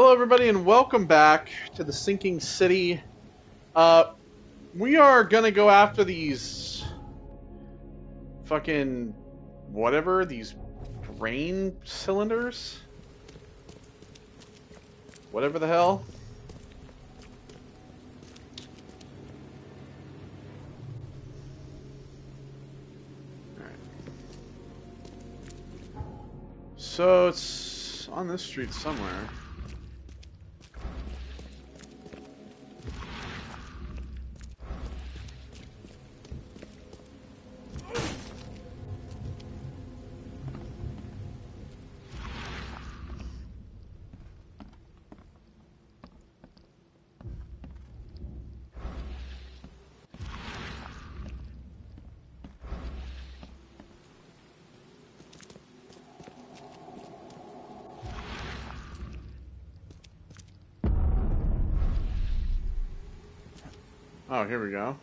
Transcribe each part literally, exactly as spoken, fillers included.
Hello, everybody, and welcome back to The Sinking City. Uh, we are going to go after these fucking whatever, these brain cylinders? Whatever the hell. All right. So it's on this street somewhere. Oh, here we go.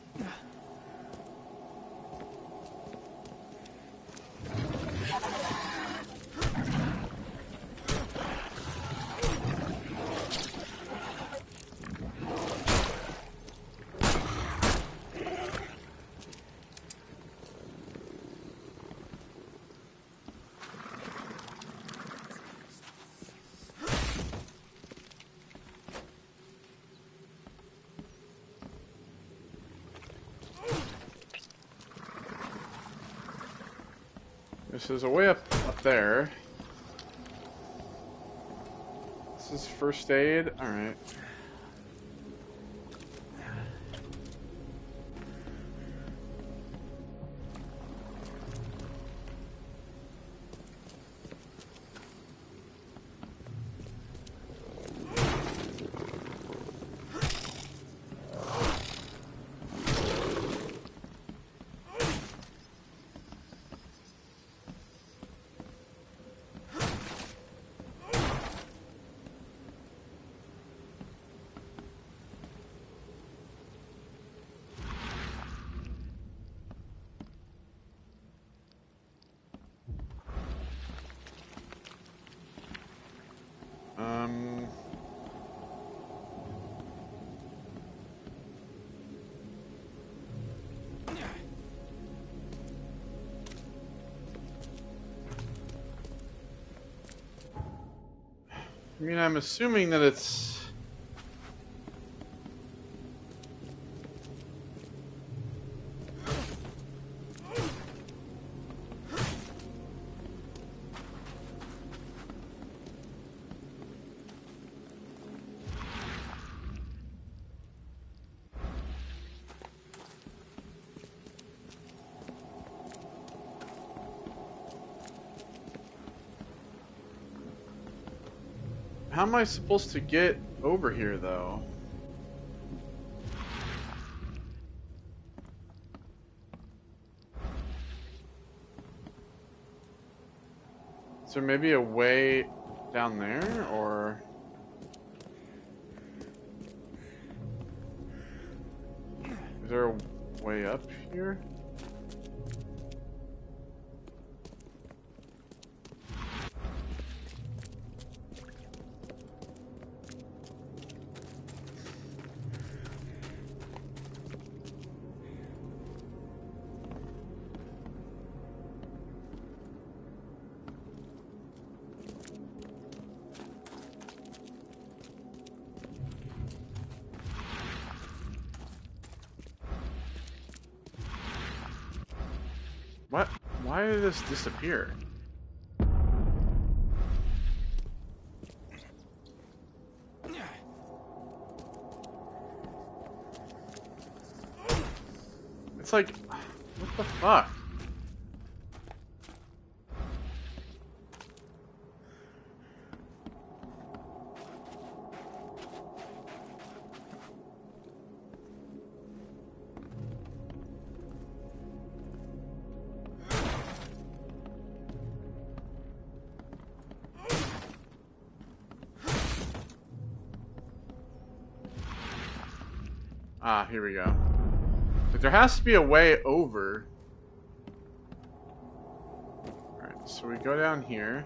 So there's a way up, up there. This is first aid. Alright. I mean, I'm assuming that it's... How am I supposed to get over here, though? Is there maybe a way down there, or...? Is there a way up here? What? Why did this disappear? It's like, what the fuck? Ah, here we go. But there has to be a way over. Alright, so we go down here.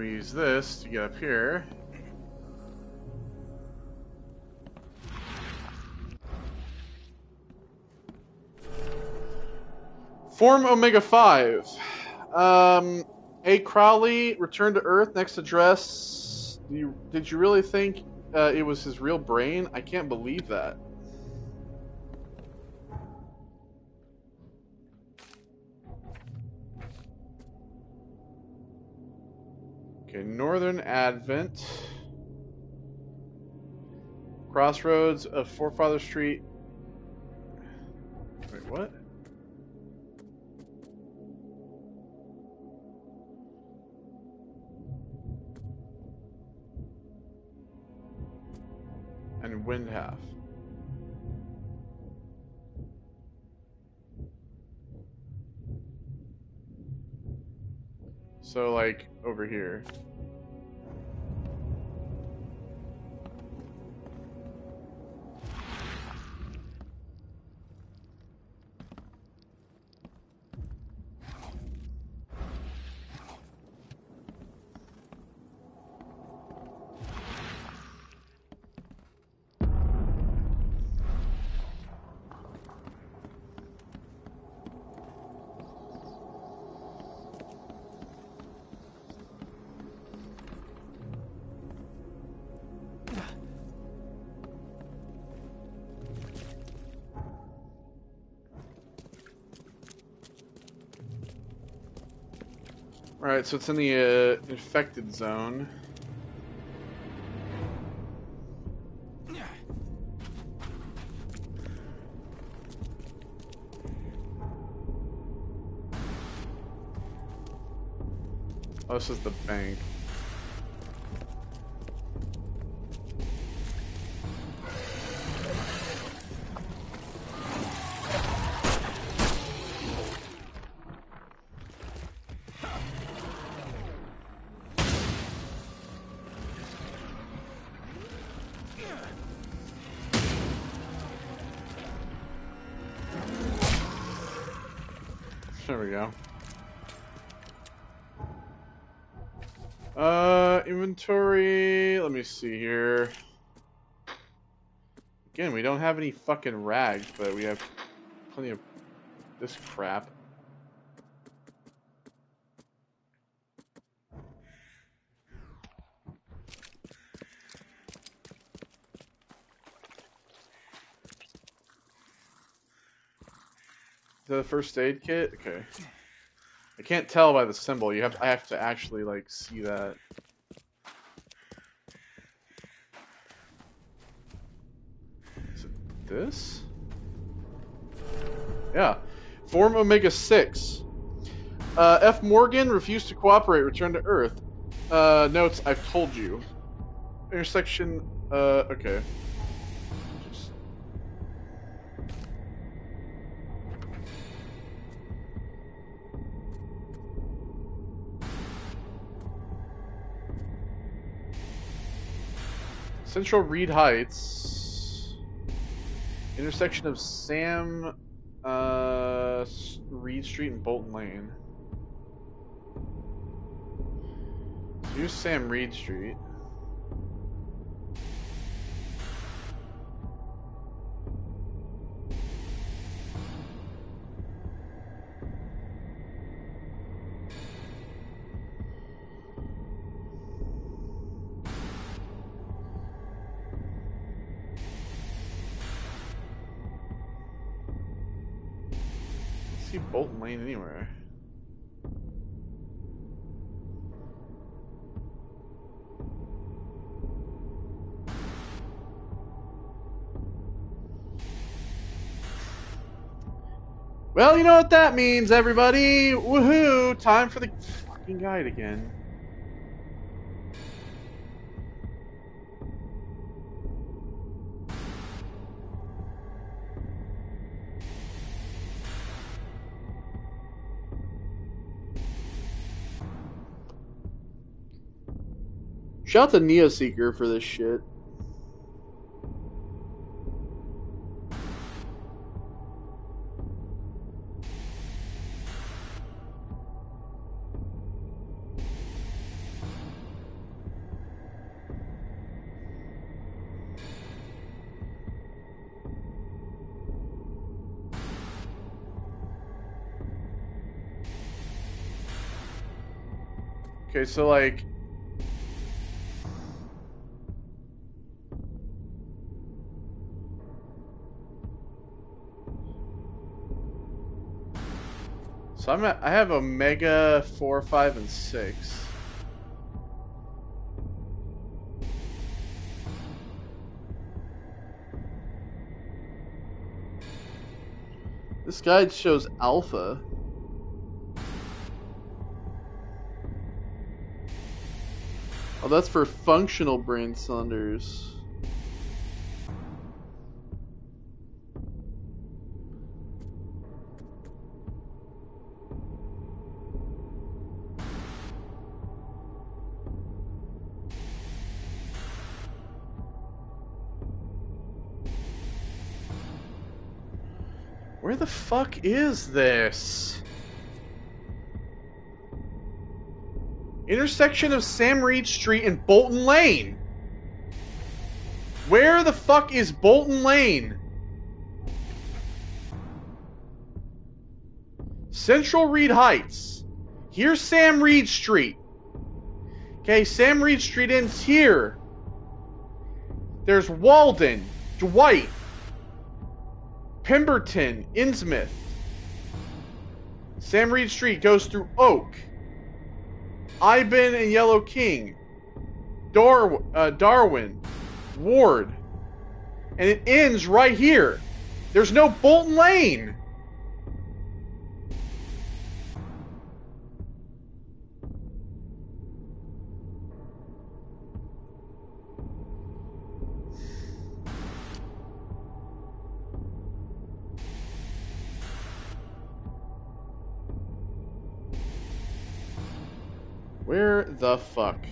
we use this to get up here. Form Omega five. Um, A. Crowley returned to Earth. Next address. You, did you really think uh, it was his real brain? I can't believe that. Okay, Northern Advent. Crossroads of Forefather Street. Wait, what? And Windhalf. So, like, over here. Alright, so it's in the uh, infected zone. Oh, this is the bank. Let me see here. Again, we don't have any fucking rags, but we have plenty of this crap. Is that the first aid kit? Okay. I can't tell by the symbol. You have I have to actually like see that. This? Yeah. Form Omega six. Uh, F. Morgan refused to cooperate. Return to Earth. Uh, notes, I've told you. Intersection, uh, okay. Just... Central Reed Heights. Intersection of Sam uh, Reed Street and Bolton Lane. So here's Sam Reed Street. Bolton Lane anywhere. Well, you know what that means, everybody. Woohoo! Time for the fucking guide again. Shout out to Neo Seeker for this shit. Okay, so like... So I'm at, I have Omega four, five, and six. This guide shows Alpha. Oh, that's for functional brain cylinders. Where the fuck is this? Intersection of Sam Reed Street and Bolton Lane. Where the fuck is Bolton Lane? Central Reed Heights. Here's Sam Reed Street. Okay, Sam Reed Street ends here. There's Walden, Dwight, Pemberton, Innsmouth. Sam Reed Street goes through Oak, Ibin and Yellow King, Dar uh, Darwin, Ward, and it ends right here. There's no Bolton Lane. Where the fuck?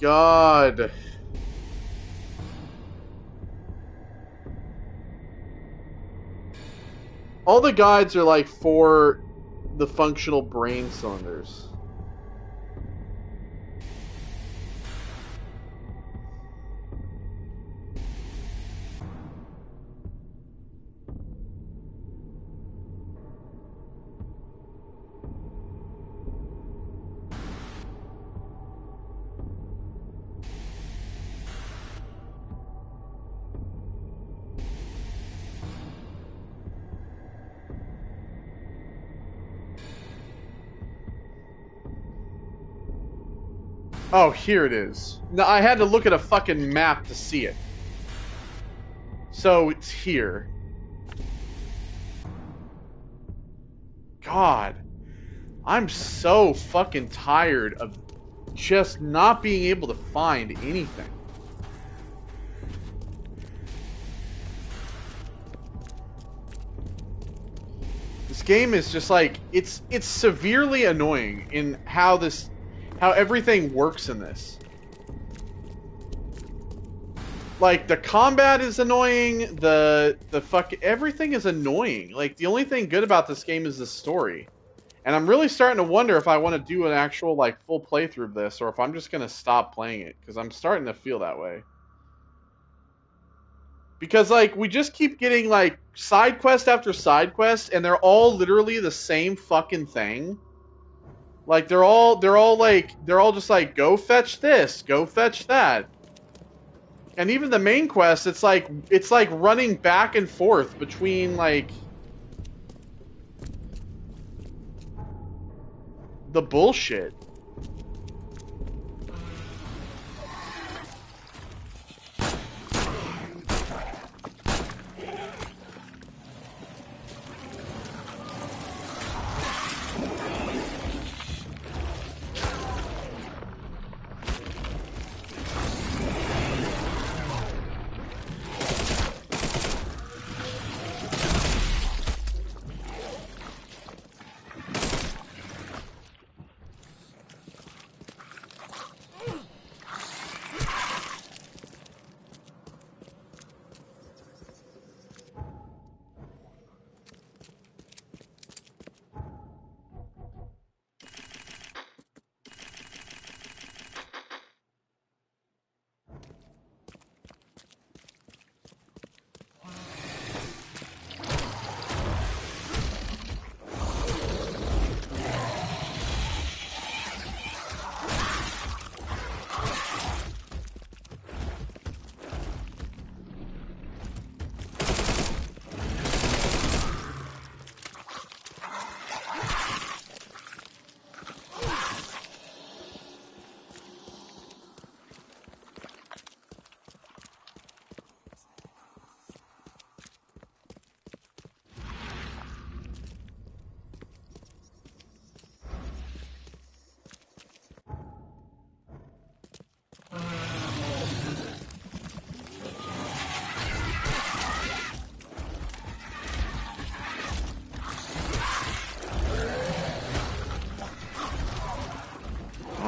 God. All the guides are like for the functional brain cylinders. Oh, here it is. No, I had to look at a fucking map to see it. So it's here. God, I'm so fucking tired of just not being able to find anything. This game is just like, it's it's severely annoying in how this how everything works in this. Like, the combat is annoying, the the fuck everything is annoying. Like, the only thing good about this game is the story. And I'm really starting to wonder if I want to do an actual, like, full playthrough of this, or if I'm just going to stop playing it, because I'm starting to feel that way. Because, like, we just keep getting, like, side quest after side quest, and they're all literally the same fucking thing. Like, they're all, they're all, like, they're all just like, go fetch this, go fetch that. And even the main quest, it's like, it's like running back and forth between, like, the bullshit.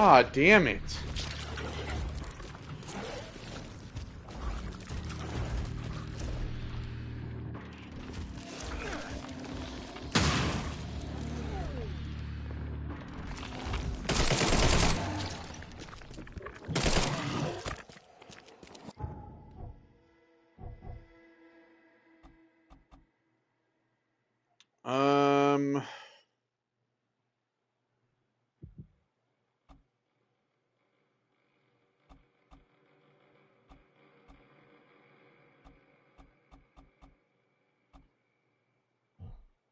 God damn it.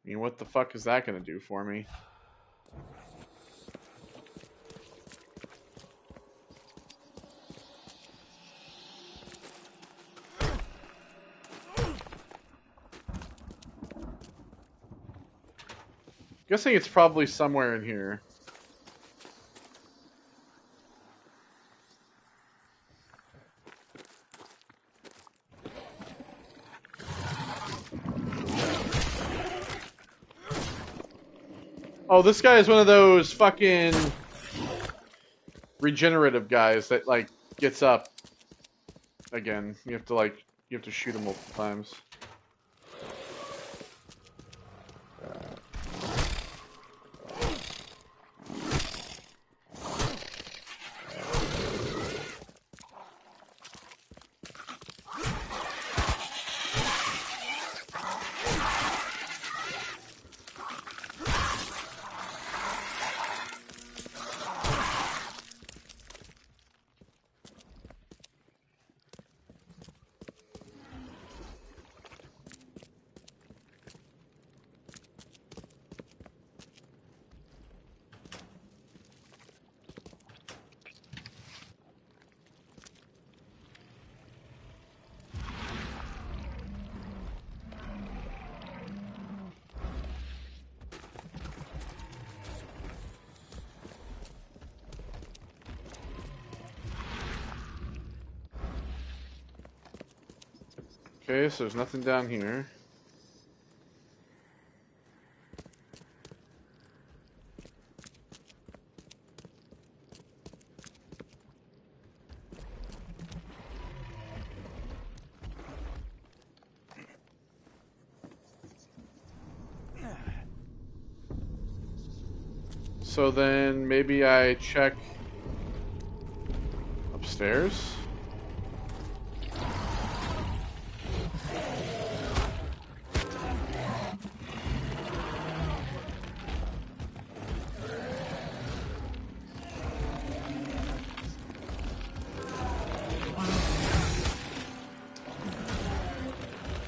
I mean, what the fuck is that gonna do for me? Guessing it's probably somewhere in here. Oh, this guy is one of those fucking regenerative guys that, like, gets up again. You have to, like, you have to shoot him multiple times. Okay, so there's nothing down here. So then maybe I check upstairs.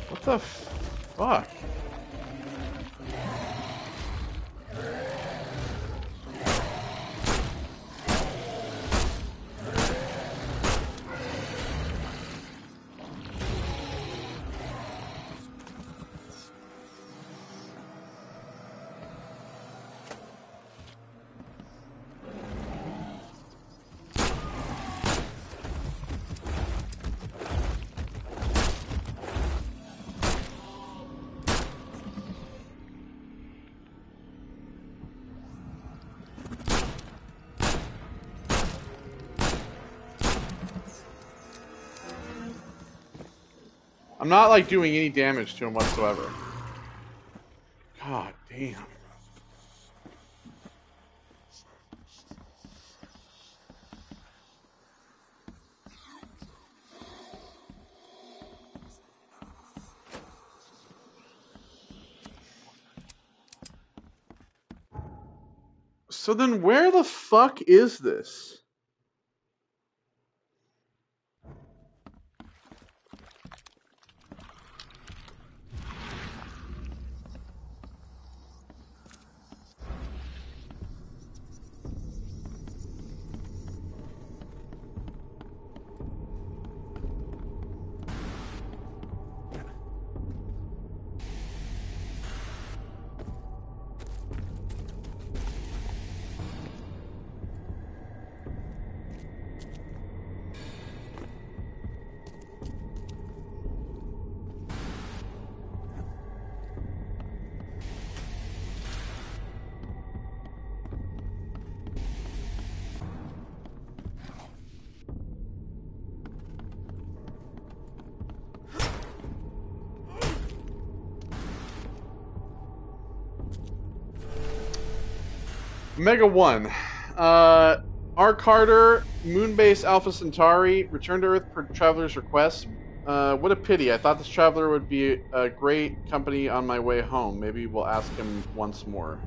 What the fuck? I'm not, like, doing any damage to him whatsoever. God damn. So then where the fuck is this? Mega One. Uh, R. Carter, Moonbase Alpha Centauri, returned to Earth per traveler's request. Uh, what a pity. I thought this traveler would be a great company on my way home. Maybe we'll ask him once more.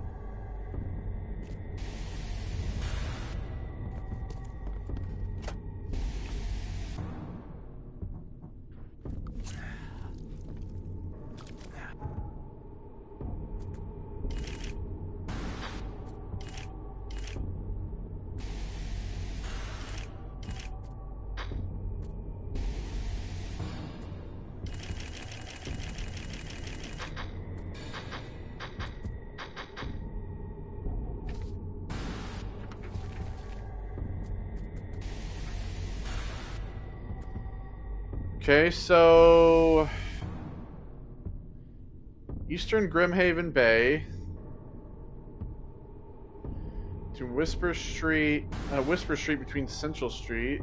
Okay, so Eastern Grimhaven Bay to Whisper Street, uh, Whisper Street between Central Street,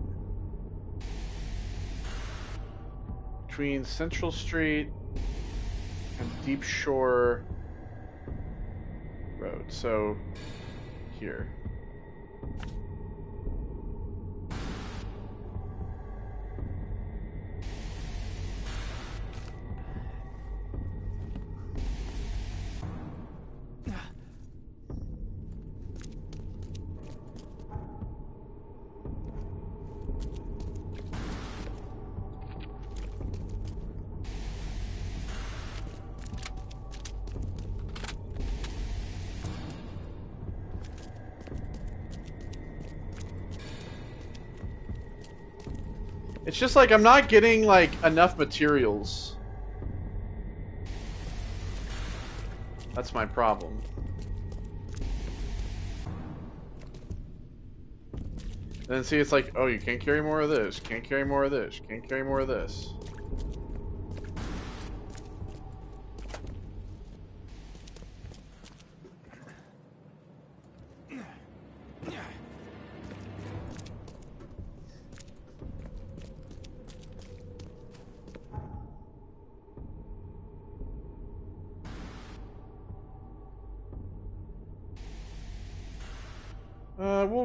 between Central Street and Deep Shore Road. So here. It's just like I'm not getting like enough materials. That's my problem. And then see, it's like, oh, you can't carry more of this, can't carry more of this, can't carry more of this.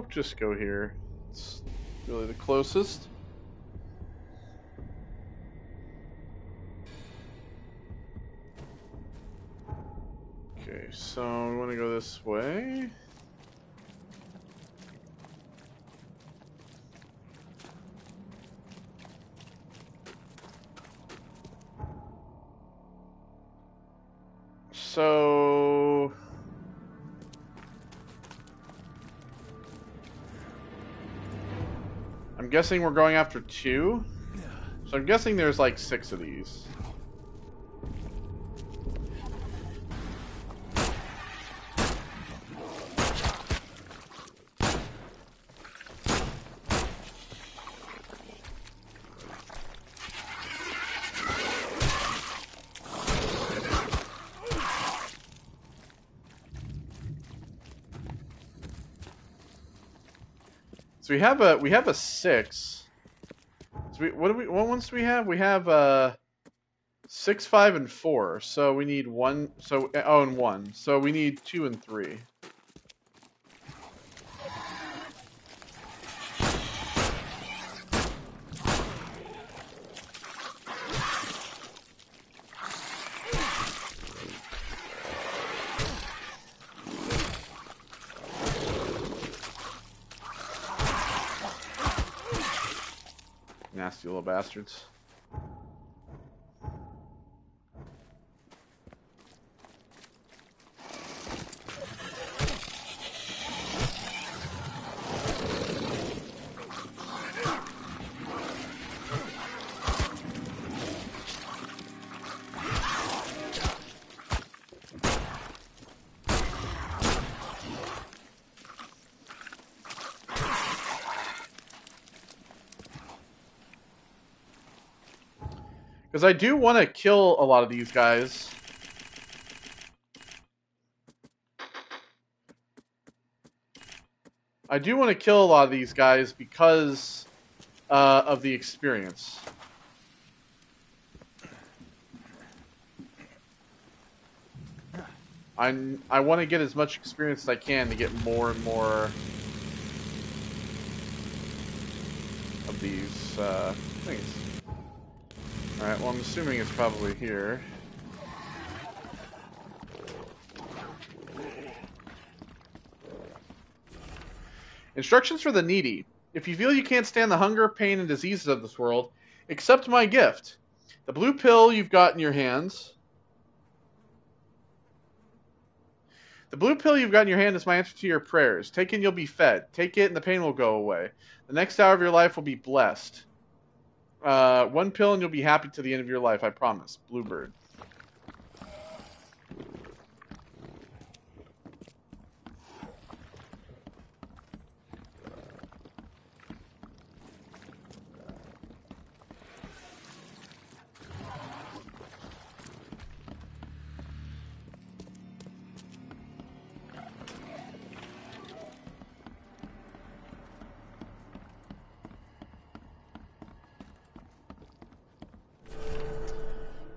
Just go here. It's really the closest. Okay, so we want to go this way. I'm guessing we're going after two, so I'm guessing there's like six of these. We have a we have a six. So we, what do we what ones do we have? We have uh six, five, and four. So we need one. So oh, and one. So we need two and three. Bastards. Because I do want to kill a lot of these guys. I do want to kill a lot of these guys because uh, of the experience. I'm, I want to get as much experience as I can to get more and more of these uh, things. Alright, well I'm assuming it's probably here. Instructions for the needy. If you feel you can't stand the hunger, pain, and diseases of this world, accept my gift. The blue pill you've got in your hands. The blue pill you've got in your hand is my answer to your prayers. Take it and you'll be fed. Take it and the pain will go away. The next hour of your life will be blessed. Uh, one pill and you'll be happy to the end of your life, I promise. Bluebird.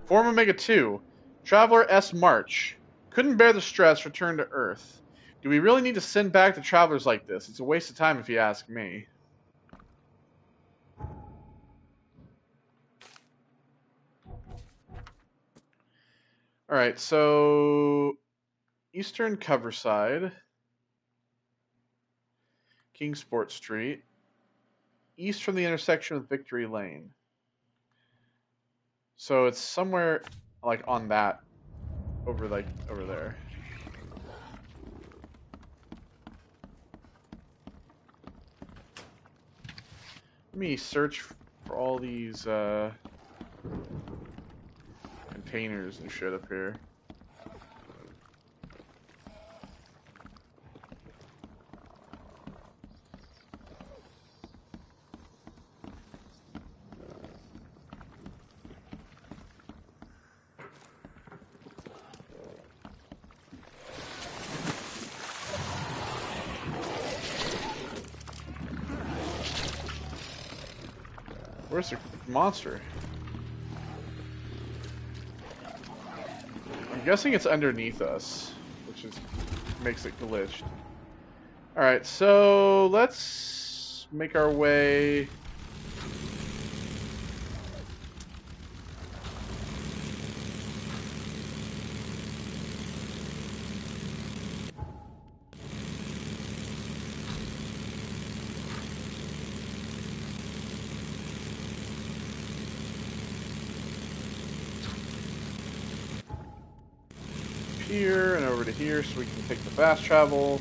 Form Omega two. Traveler S. March. Couldn't bear the stress, return to Earth. Do we really need to send back the travelers like this? It's a waste of time if you ask me. Alright, so... Eastern Coverside. Kingsport Street. East from the intersection with Victory Lane. So it's somewhere like on that, over like over there. Let me search for all these uh, containers and shit up here. Where's the monster? I'm guessing it's underneath us, which is makes it glitched. Alright, so let's make our way... so we can take the fast travel.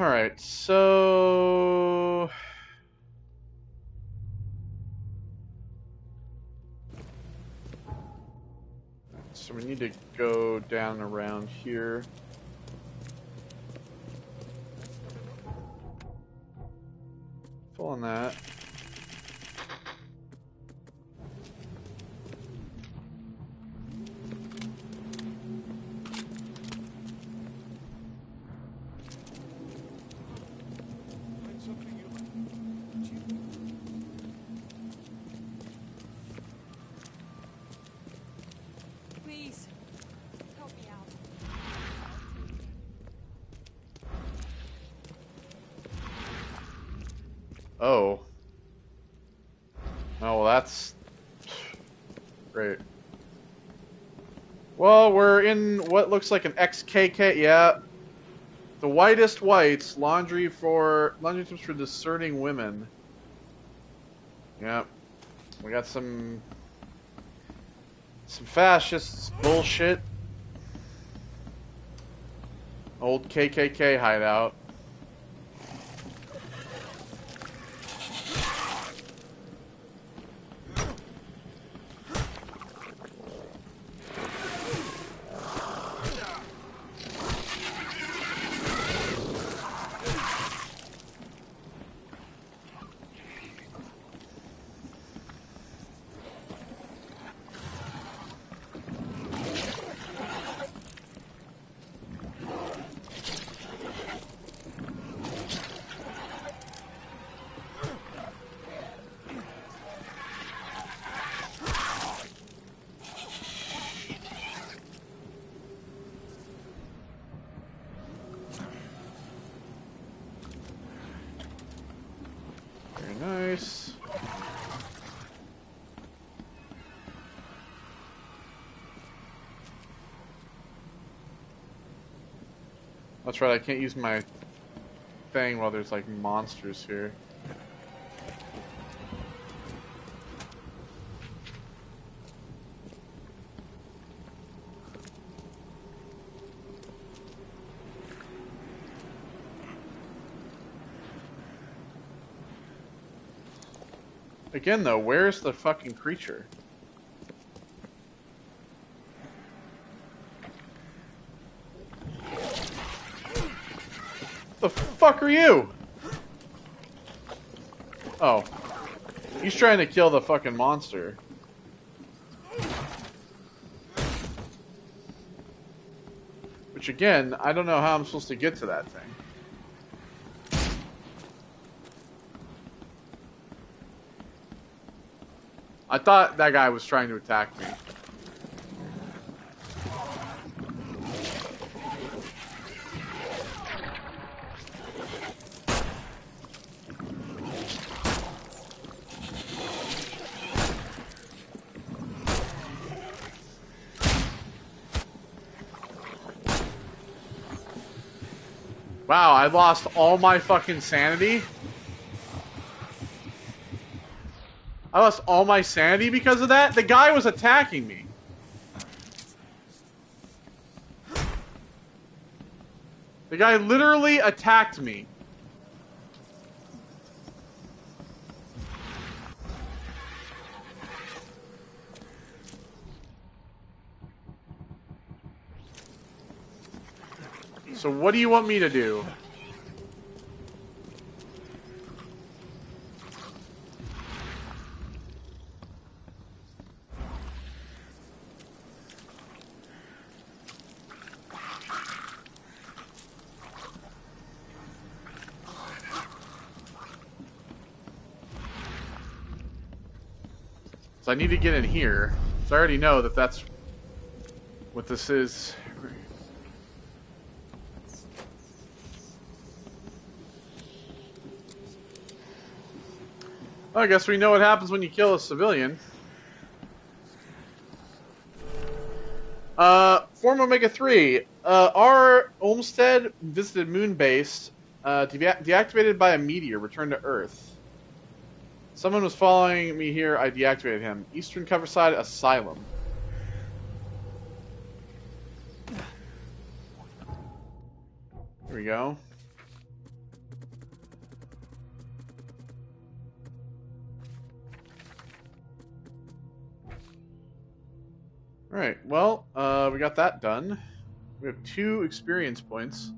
All right, so... So we need to go down around here. Full on that. Oh. Oh, well, that's... Great. Well, we're in what looks like an X K K. Yeah. The whitest whites. Laundry for... Laundry tips for discerning women. Yeah. We got some... Some fascist bullshit. Old K K K hideout. years. That's right, I can't use my thing while there's like monsters here. Again, though, where's the fucking creature? The fuck are you? Oh. He's trying to kill the fucking monster. Which, again, I don't know how I'm supposed to get to that thing. I thought that guy was trying to attack me. Wow, I lost all my fucking sanity. I lost all my sanity because of that? The guy was attacking me. The guy literally attacked me. So what do you want me to do? So I need to get in here. So I already know that that's what this is. Well, I guess we know what happens when you kill a civilian. Uh, former Omega three. Uh, our Olmsted visited Moonbase, uh, de deactivated by a meteor, returned to Earth. Someone was following me here. I deactivated him. Eastern Coverside Asylum. Here we go. All right. Well, uh, we got that done. We have two experience points.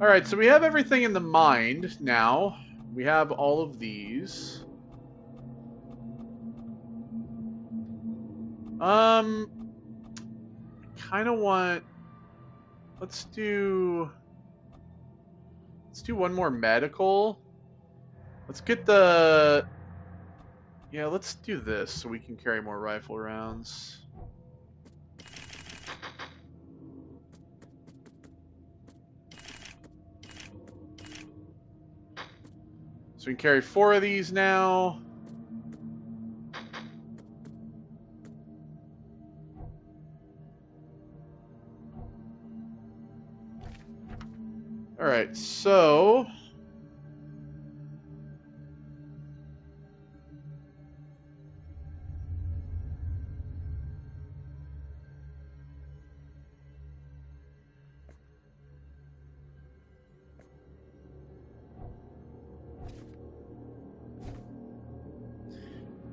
All right. So we have everything in the mind now. We have all of these. Um, kind of want. Let's do. Let's do one more medical. Let's get the. Yeah, let's do this so we can carry more rifle rounds. So we can carry four of these now. All right, so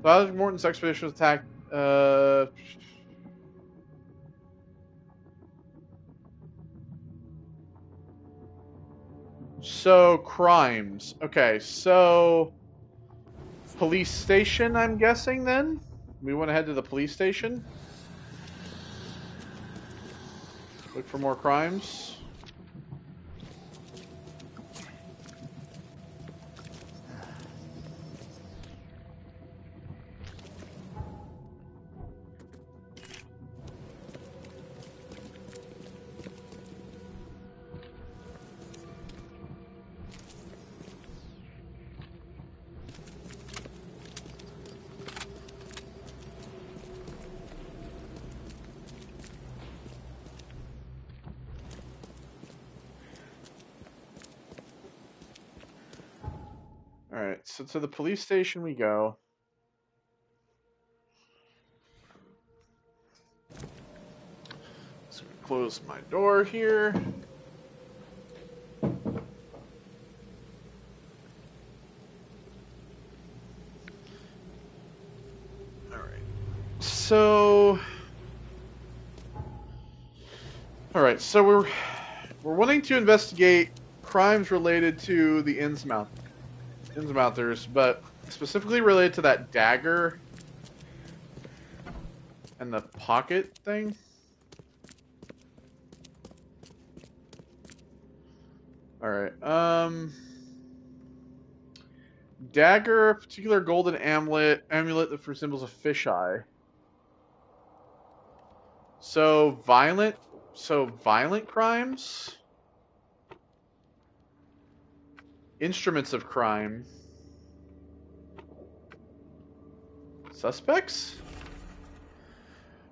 Father Morton's expedition was attacked. Uh, so, crimes. Okay, so. Police station, I'm guessing then? We want to head to the police station? Look for more crimes. so to the police station we go. So we close my door here. So, all right. So we're we're wanting to investigate crimes related to the Innsmouth, Innsmouthers, but specifically related to that dagger and the pocket thing. All right. Um, dagger, a particular golden amulet, amulet that resembles a fisheye. So violent, so violent crimes, instruments of crime, suspects.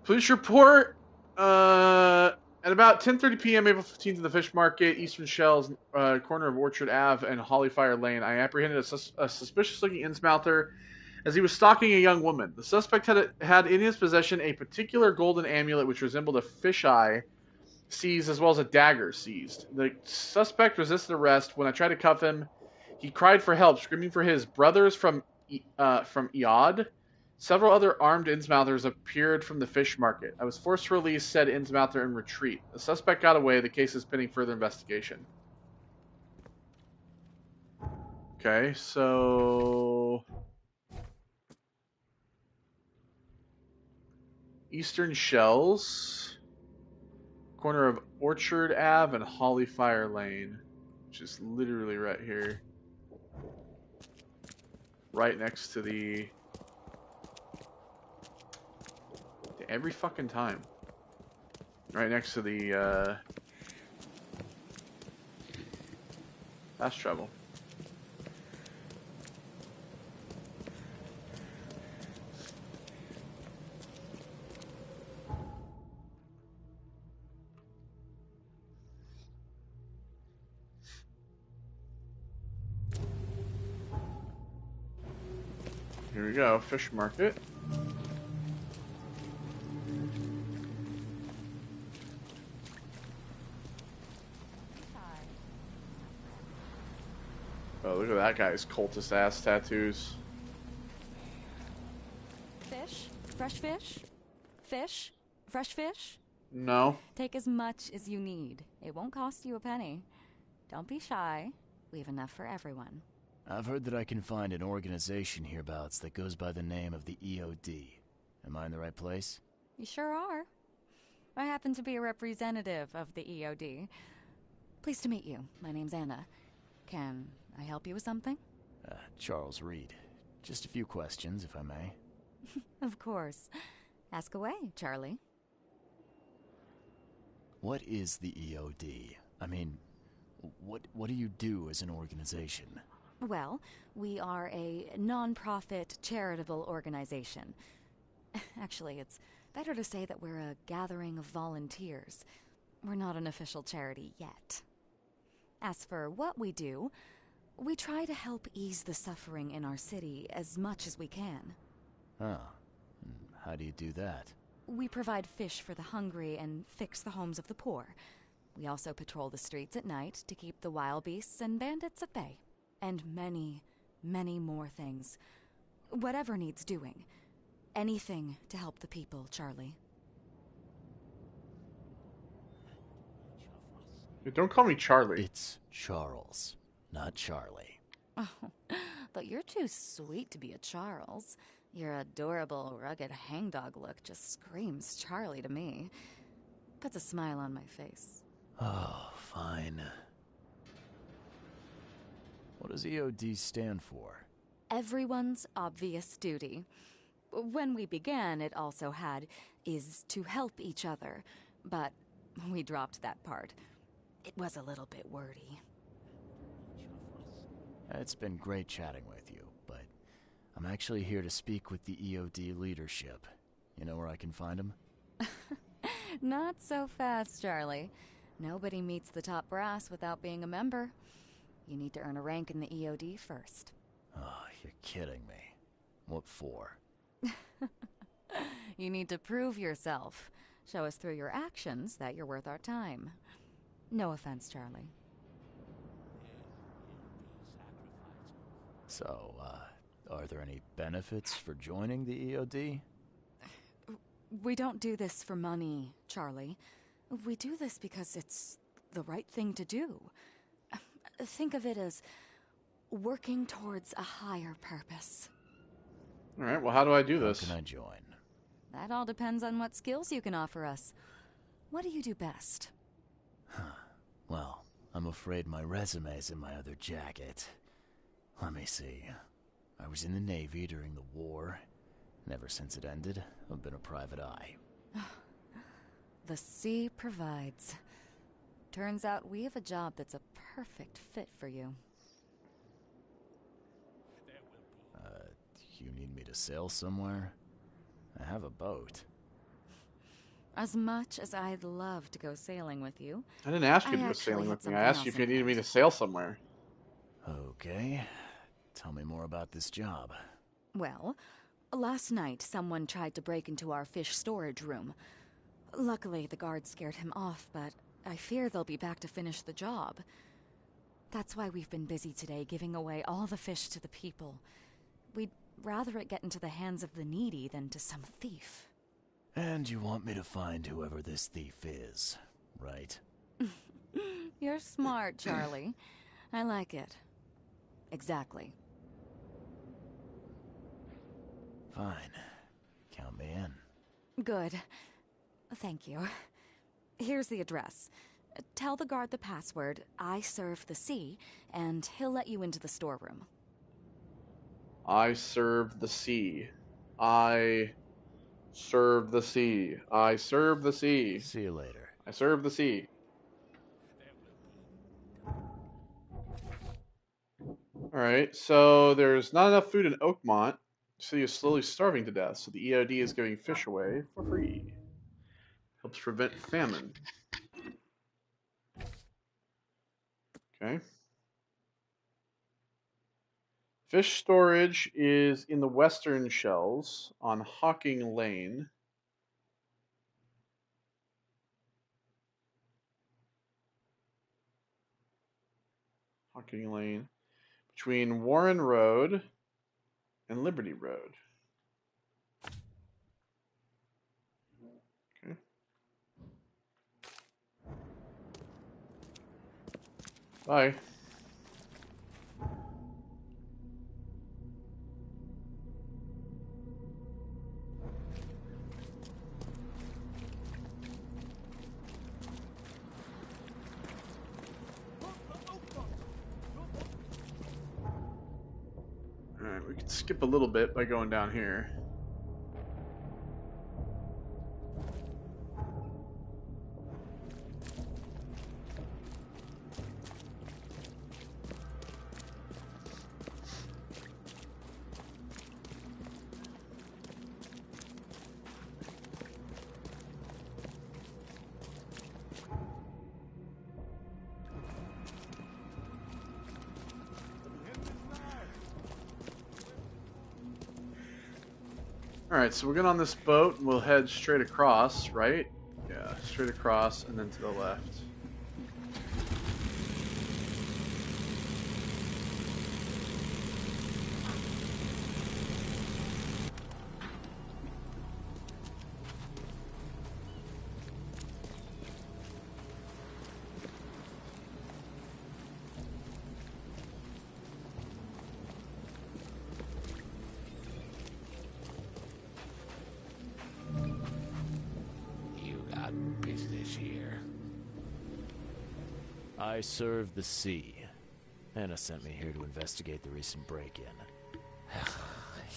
Police report uh, at about ten thirty p m April fifteenth in the fish market, Eastern Shells, uh, corner of Orchard Avenue and Hollyfire Lane. I apprehended a, sus a suspicious-looking Innsmouther as he was stalking a young woman. The suspect had, a, had in his possession a particular golden amulet which resembled a fisheye seized as well as a dagger seized. The suspect resisted arrest. When I tried to cuff him, he cried for help, screaming for his brothers from uh, from Iod. Several other armed Innsmouthers appeared from the fish market. I was forced to release said Innsmouther and retreat. The suspect got away. The case is pending further investigation. Okay, so... Eastern Shells, corner of Orchard Ave and Hollyfire Lane, which is literally right here, right next to the, every fucking time, right next to the uh, fast travel. Here we go, fish market. Oh, look at that guy's cultist ass tattoos. Fish? Fresh fish? Fish? Fresh fish? No. Take as much as you need. It won't cost you a penny. Don't be shy. We have enough for everyone. I've heard that I can find an organization hereabouts that goes by the name of the E O D. Am I in the right place? You sure are. I happen to be a representative of the E O D. Pleased to meet you. My name's Anna. Can I help you with something? Uh, Charles Reed. Just a few questions, if I may. Of course. Ask away, Charlie. What is the E O D? I mean, what, what do you do as an organization? Well, we are a non-profit charitable organization. Actually, it's better to say that we're a gathering of volunteers. We're not an official charity yet. As for what we do, we try to help ease the suffering in our city as much as we can. Oh. How do you do that? We provide fish for the hungry and fix the homes of the poor. We also patrol the streets at night to keep the wild beasts and bandits at bay. And many, many more things. Whatever needs doing. Anything to help the people, Charlie. Don't call me Charlie. It's Charles, not Charlie. Oh, but you're too sweet to be a Charles. Your adorable, rugged hangdog look just screams Charlie to me. Puts a smile on my face. Oh, fine. What does E O D stand for? Everyone's Obvious Duty. When we began, it also had, is to help each other. But we dropped that part. It was a little bit wordy. It's been great chatting with you, but I'm actually here to speak with the E O D leadership. You know where I can find them? Not so fast, Charlie. Nobody meets the top brass without being a member. You need to earn a rank in the E O D first. Oh, you're kidding me. What for? You need to prove yourself. Show us through your actions that you're worth our time. No offense, Charlie. So, uh, are there any benefits for joining the E O D? We don't do this for money, Charlie. We do this because it's the right thing to do. Think of it as working towards a higher purpose. All right, well, how do I do this? How can I join? That all depends on what skills you can offer us. What do you do best? Huh. Well, I'm afraid my resume's in my other jacket. Let me see. I was in the Navy during the war, and ever since it ended, I've been a private eye. The sea provides. Turns out we have a job that's a perfect fit for you. Uh, you need me to sail somewhere? I have a boat. As much as I'd love to go sailing with you... I didn't ask you to go sailing with me. I asked you if you needed me to sail somewhere. Okay. Tell me more about this job. Well, last night someone tried to break into our fish storage room. Luckily, the guard scared him off, but I fear they'll be back to finish the job. That's why we've been busy today giving away all the fish to the people. We'd rather it get into the hands of the needy than to some thief. And you want me to find whoever this thief is, right? You're smart, Charlie. I like it. Exactly. Fine. Count me in. Good. Thank you. Here's the address. Tell the guard the password, I serve the sea, and he'll let you into the storeroom. I serve the sea. I... serve the sea. I serve the sea. See you later. I serve the sea. Alright, so there's not enough food in Oakmont, so you're slowly starving to death, so the E O D is giving fish away for free. Helps prevent famine. Okay. Fish storage is in the western shells on Hawking Lane. Hawking Lane. Between Warren Road and Liberty Road. Okay. Bye. Skip a little bit by going down here. Alright, so we're going on this boat, and we'll head straight across, right? Yeah, straight across, and then to the left. I serve the sea. Anna sent me here to investigate the recent break-in.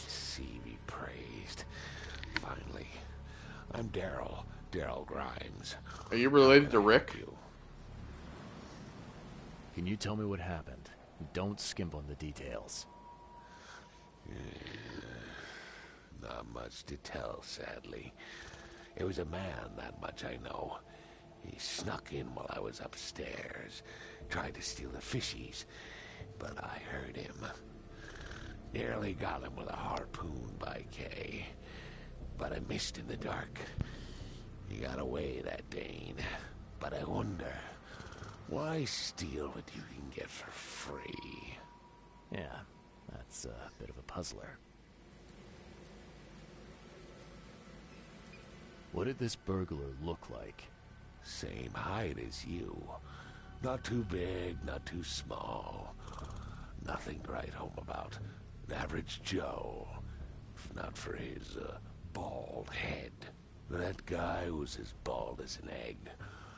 Sea be praised. Finally. I'm Daryl. Daryl Grimes. Are you related to Rick? You? Can you tell me what happened? Don't skimp on the details. Uh, not much to tell, sadly. It was a man, that much I know. He snuck in while I was upstairs, tried to steal the fishies, but I heard him. Nearly got him with a harpoon by Kay, but I missed in the dark. He got away, that Dane. But I wonder, why steal what you can get for free? Yeah, that's a bit of a puzzler. What did this burglar look like? Same height as you. Not too big, not too small. Nothing to write home about. An average Joe, if not for his uh, bald head. That guy was as bald as an egg.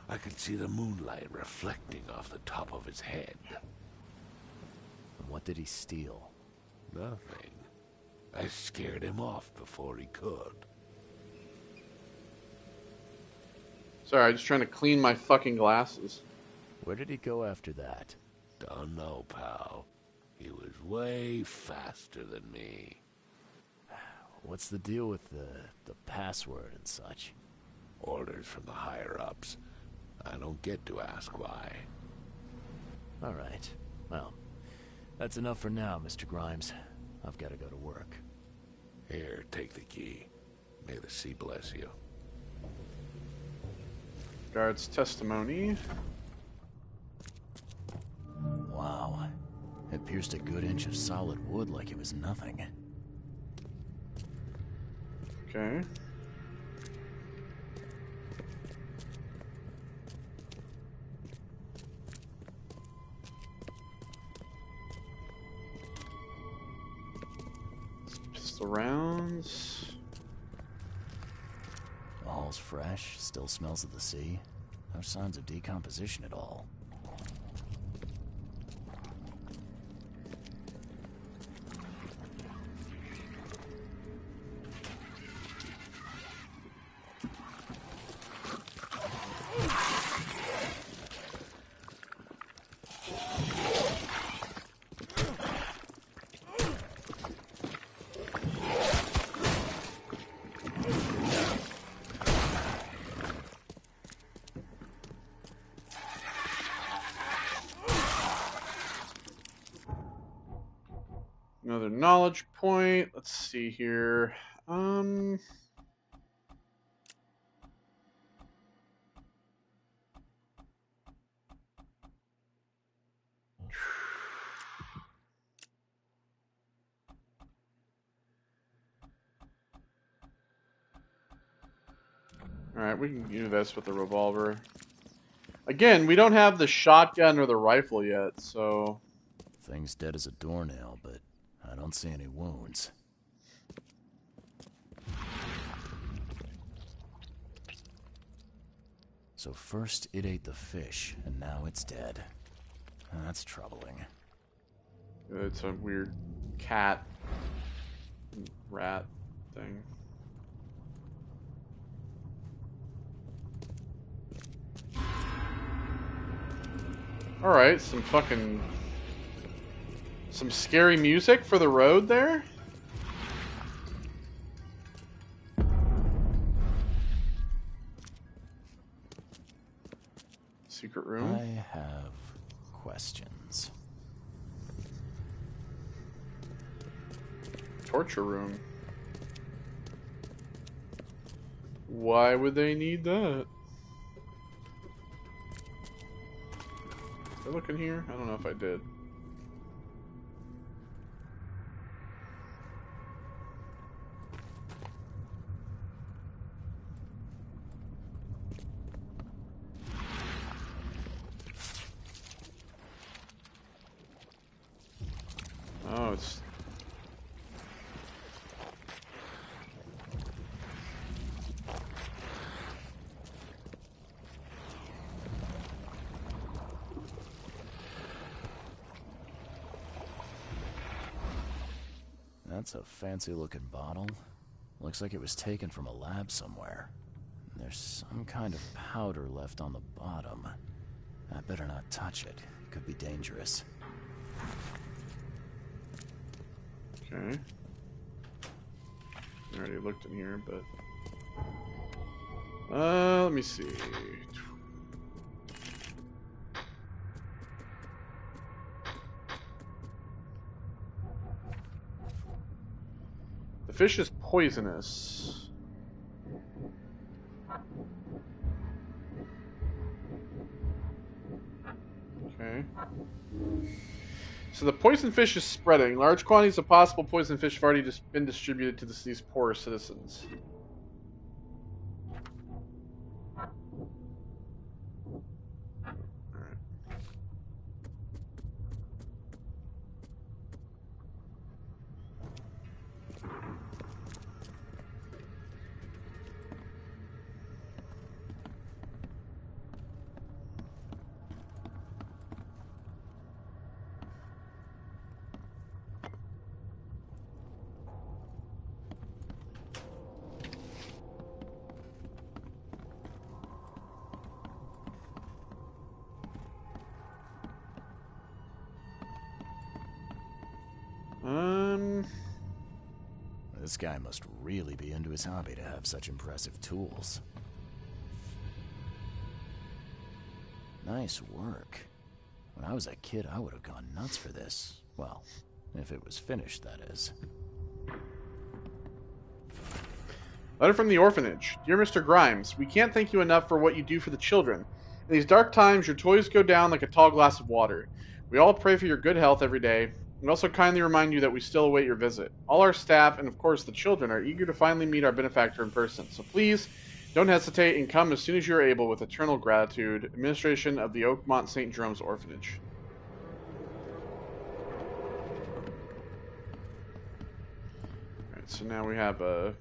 I could see the moonlight reflecting off the top of his head. And what did he steal? Nothing. I scared him off before he could. Sorry, I'm just trying to clean my fucking glasses. Where did he go after that? Don't know, pal. He was way faster than me. What's the deal with the, the password and such? Orders from the higher-ups. I don't get to ask why. All right. Well, that's enough for now, Mister Grimes. I've got to go to work. Here, take the key. May the sea bless you. Guard's testimony. Wow. It pierced a good inch of solid wood like it was nothing. Okay. Pistol rounds. The hall's fresh, still smells of the sea. No signs of decomposition at all. Knowledge point. Let's see here. Um, all right, we can do this with the revolver. Again, we don't have the shotgun or the rifle yet, so thing's dead as a doornail, but I don't see any wounds. So first it ate the fish, and now it's dead. That's troubling. It's a weird cat rat thing. Alright, some fucking... some scary music for the road there. Secret room. I have questions. Torture room. Why would they need that? Did I look in here? I don't know if I did. That's a fancy-looking bottle. Looks like it was taken from a lab somewhere. There's some kind of powder left on the bottom. I better not touch it. It could be dangerous. Okay. I already looked in here, but... Uh, let me see... The fish is poisonous. Okay. So the poison fish is spreading. Large quantities of possible poison fish have already just been distributed to this, these poor citizens. This guy must really be into his hobby to have such impressive tools. Nice work. When I was a kid, I would have gone nuts for this. Well, if it was finished, that is. Letter from the orphanage. Dear Mister Grimes, we can't thank you enough for what you do for the children. In these dark times, your toys go down like a tall glass of water. We all pray for your good health every day. We also kindly remind you that we still await your visit. All our staff, and of course the children, are eager to finally meet our benefactor in person. So please, don't hesitate and come as soon as you are able. With eternal gratitude, Administration of the Oakmont Saint Jerome's Orphanage. Alright, so now we have a...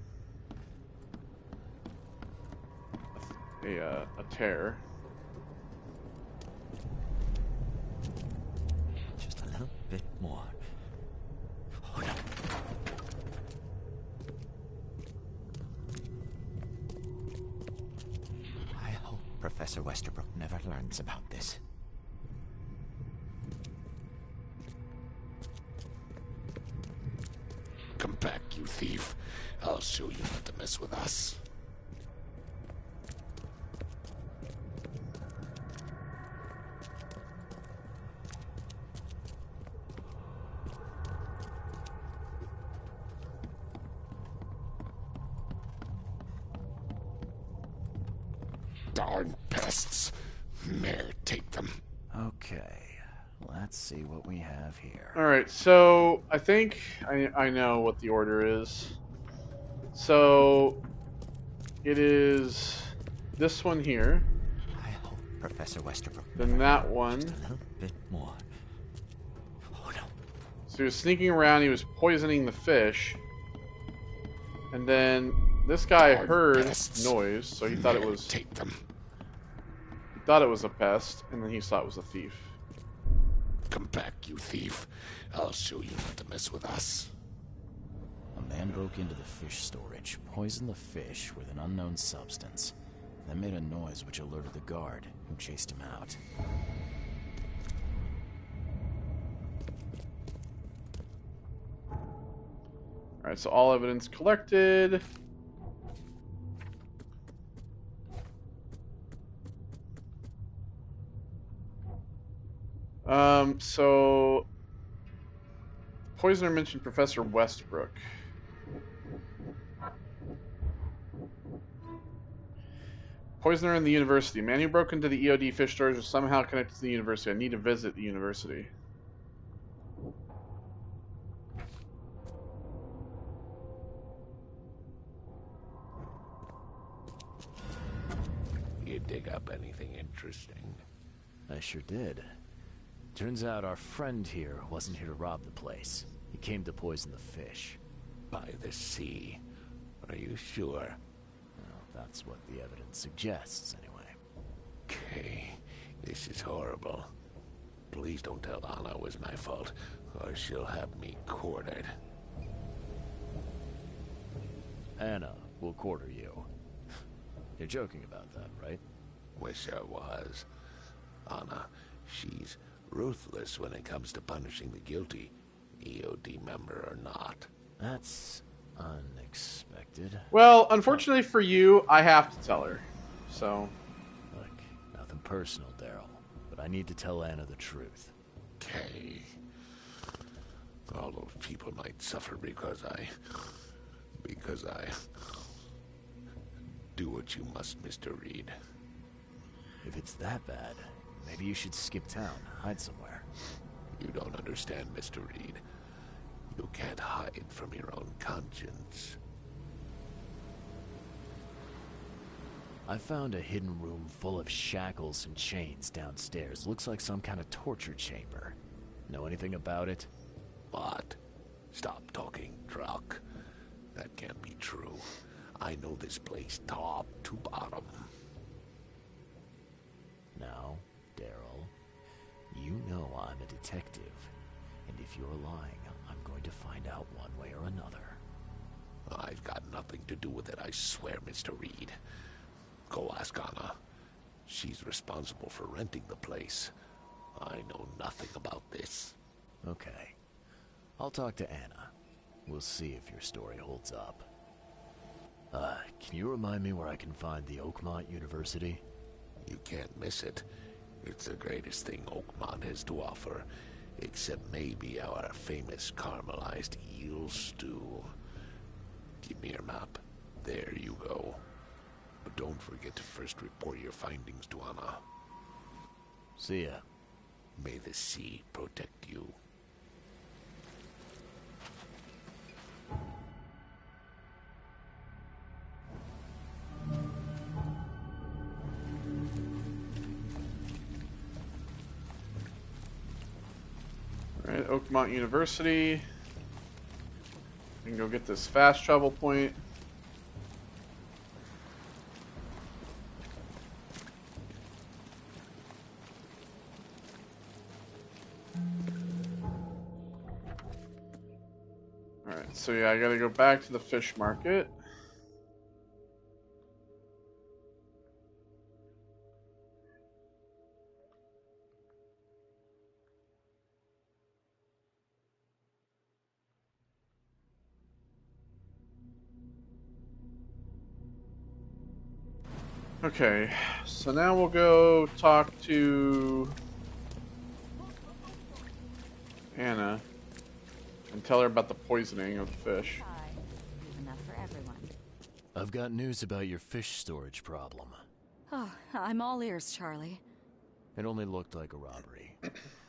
a, a, a tear. Just a little bit more. Professor Westerbrook never learns about this. Come back, you thief. I'll show you how to mess with us. Alright, so I think I, I know what the order is. So it is this one here. I hope Professor Westerbrook. Then that one. Just a little bit more. Oh no. So he was sneaking around, he was poisoning the fish. And then this guy Our heard pests. noise, so he thought it was Take them. He thought it was a pest, and then he thought it was a thief. Come back, you thief. I'll show you not to mess with us. A man broke into the fish storage, poisoned the fish with an unknown substance, then made a noise which alerted the guard, who chased him out. Alright, so all evidence collected. Um, so, the poisoner mentioned Professor Westerbrook. Poisoner in the university. Man who broke into the E O D fish storage was somehow connected to the university. I need to visit the university. You dig up anything interesting? I sure did. Turns out our friend here wasn't here to rob the place. He came to poison the fish. By the sea. Are you sure? Well, that's what the evidence suggests, anyway. Okay. This is horrible. Please don't tell Anna it was my fault, or she'll have me quartered. Anna will quarter you. You're joking about that, right? Wish I was. Anna, she's... ruthless when it comes to punishing the guilty, E O D member or not. That's unexpected. Well, unfortunately for you, I have to tell her. So... Look, nothing personal, Daryl, but I need to tell Anna the truth. Okay. All those people might suffer because I... because I... Do what you must, Mister Reed. If it's that bad, maybe you should skip town, hide somewhere. You don't understand, Mister Reed. You can't hide from your own conscience. I found a hidden room full of shackles and chains downstairs. Looks like some kind of torture chamber. Know anything about it? What? Stop talking, Truck. That can't be true. I know this place top to bottom. Now, Daryl, you know I'm a detective. And if you're lying, I'm going to find out one way or another. I've got nothing to do with it, I swear, Mister Reed. Go ask Anna. She's responsible for renting the place. I know nothing about this. Okay. I'll talk to Anna. We'll see if your story holds up. Uh, can you remind me where I can find the Oakmont University? You can't miss it. It's the greatest thing Oakmont has to offer, except maybe our famous caramelized eel stew. Give me your map. There you go. But don't forget to first report your findings to Anna. See ya. May the sea protect you. Alright, Oakmont University. We can go get this fast travel point. Alright, so yeah, I gotta go back to the fish market. Okay, so now we'll go talk to Anna and tell her about the poisoning of the fish. Enough for everyone. I've got news about your fish storage problem. Oh, I'm all ears, Charlie. It only looked like a robbery.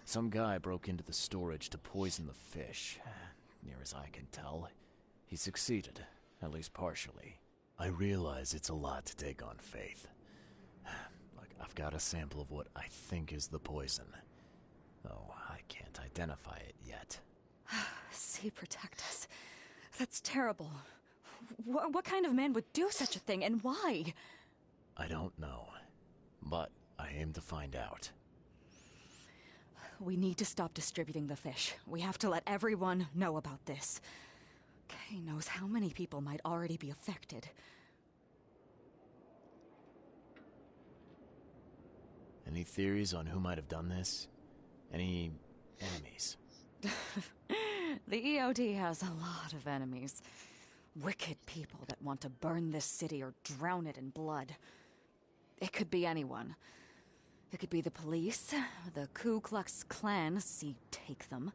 Some guy broke into the storage to poison the fish. Near as I can tell, he succeeded, at least partially. I realize it's a lot to take on faith. Look, I've got a sample of what I think is the poison. Though I can't identify it yet. Sea protect us. That's terrible. Wh what kind of man would do such a thing, and why? I don't know. But I aim to find out. We need to stop distributing the fish. We have to let everyone know about this. Kay knows how many people might already be affected. Any theories on who might have done this? Any enemies? The E O D has a lot of enemies. Wicked people that want to burn this city or drown it in blood. It could be anyone. It could be the police, the Ku Klux Klan, see, take them.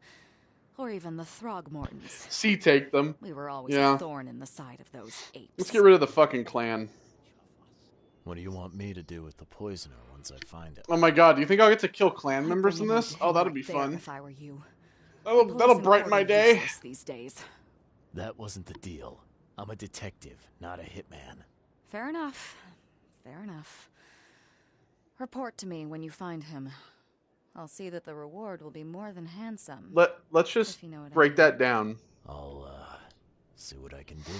Or even the Throgmortons. See, take them. We were always yeah. a thorn in the side of those apes. Let's get rid of the fucking clan. What do you want me to do with the poisoner once I find it? Oh my god, do you think I'll get to kill clan members in this? Oh, that'll be fun. If I were you. That'll, that'll brighten my day. These days. That wasn't the deal. I'm a detective, not a hitman. Fair enough. Fair enough. Report to me when you find him. I'll see that the reward will be more than handsome. Let, let's just you know break I mean. that down. I'll uh, see what I can do.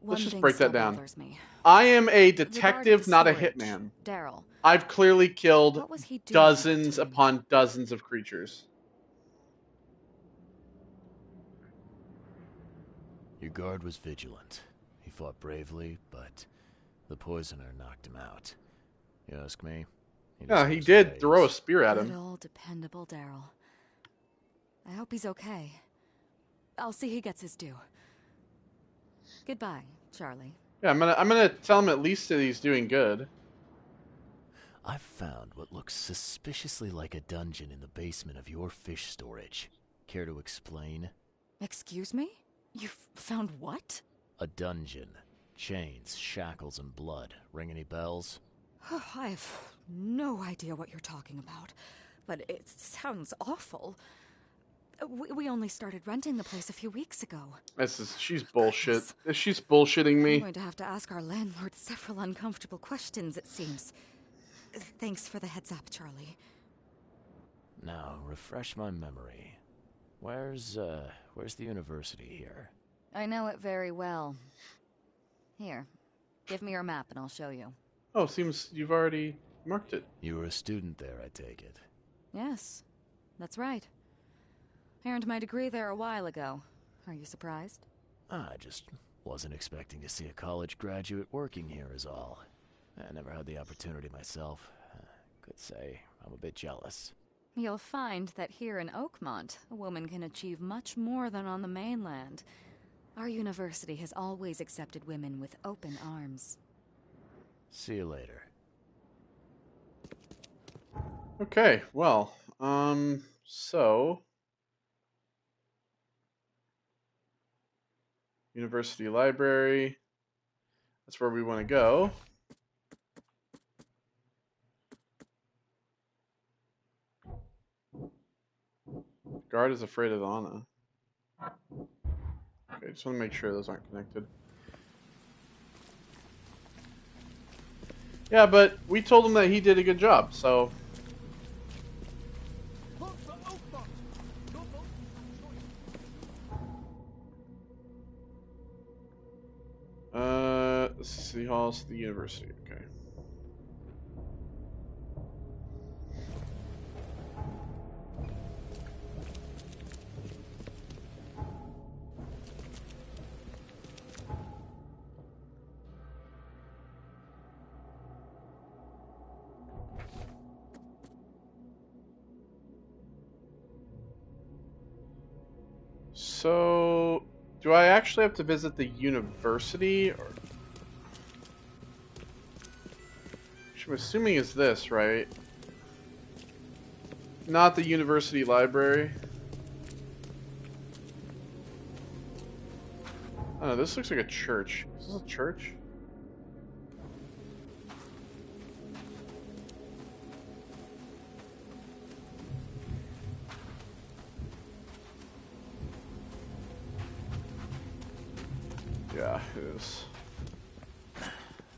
One let's just break that down. Me. I am a detective, not storage, a hitman. Daryl, I've clearly killed dozens upon dozens of creatures. Your guard was vigilant. He fought bravely, but the poisoner knocked him out. You ask me? Yeah, he did throw a spear at him. Little dependable Daryl. I hope he's okay. I'll see he gets his due. Goodbye, Charlie. Yeah, I'm gonna I'm gonna tell him at least that he's doing good. I've found what looks suspiciously like a dungeon in the basement of your fish storage. Care to explain? Excuse me? You've found what? A dungeon. Chains, shackles, and blood. Ring any bells? Oh, I have no idea what you're talking about, but it sounds awful. We, we only started renting the place a few weeks ago. This is, she's bullshit. Is she's bullshitting me? I'm going to have to ask our landlord several uncomfortable questions, it seems. Thanks for the heads up, Charlie. Now, refresh my memory. Where's, uh, where's the university here? I know it very well. Here, give me your map and I'll show you. Oh, seems you've already marked it. You were a student there, I take it. Yes, that's right. I earned my degree there a while ago. Are you surprised? I just wasn't expecting to see a college graduate working here is all. I never had the opportunity myself. I could say I'm a bit jealous. You'll find that here in Oakmont, a woman can achieve much more than on the mainland. Our university has always accepted women with open arms. See you later. Okay, well, um, so... University library. That's where we want to go. Guard is afraid of Anna. Okay, just want to make sure those aren't connected. Yeah, but we told him that he did a good job, so... Uh, this is City Hall, the university, okay. So, do I actually have to visit the university? Or... Which I'm assuming is this, right? Not the university library. Oh, this looks like a church. Is this a church?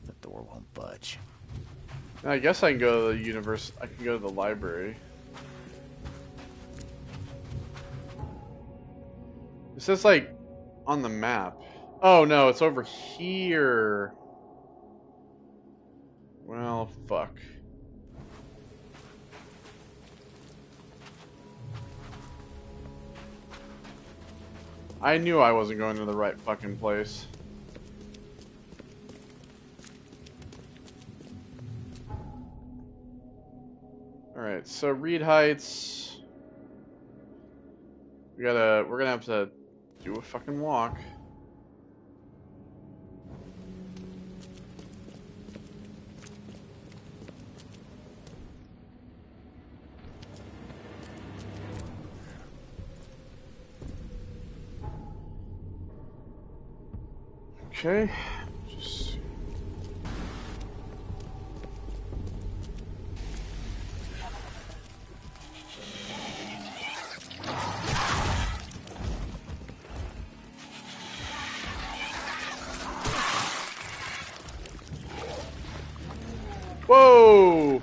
That door won't budge. I guess I can go to the universe. I can go to the library. It says like on the map. Oh no, it's over here. Well, fuck. I knew I wasn't going to the right fucking place. Alright, so Reed Heights. We gotta, we're gonna have to do a fucking walk. Okay, just whoa.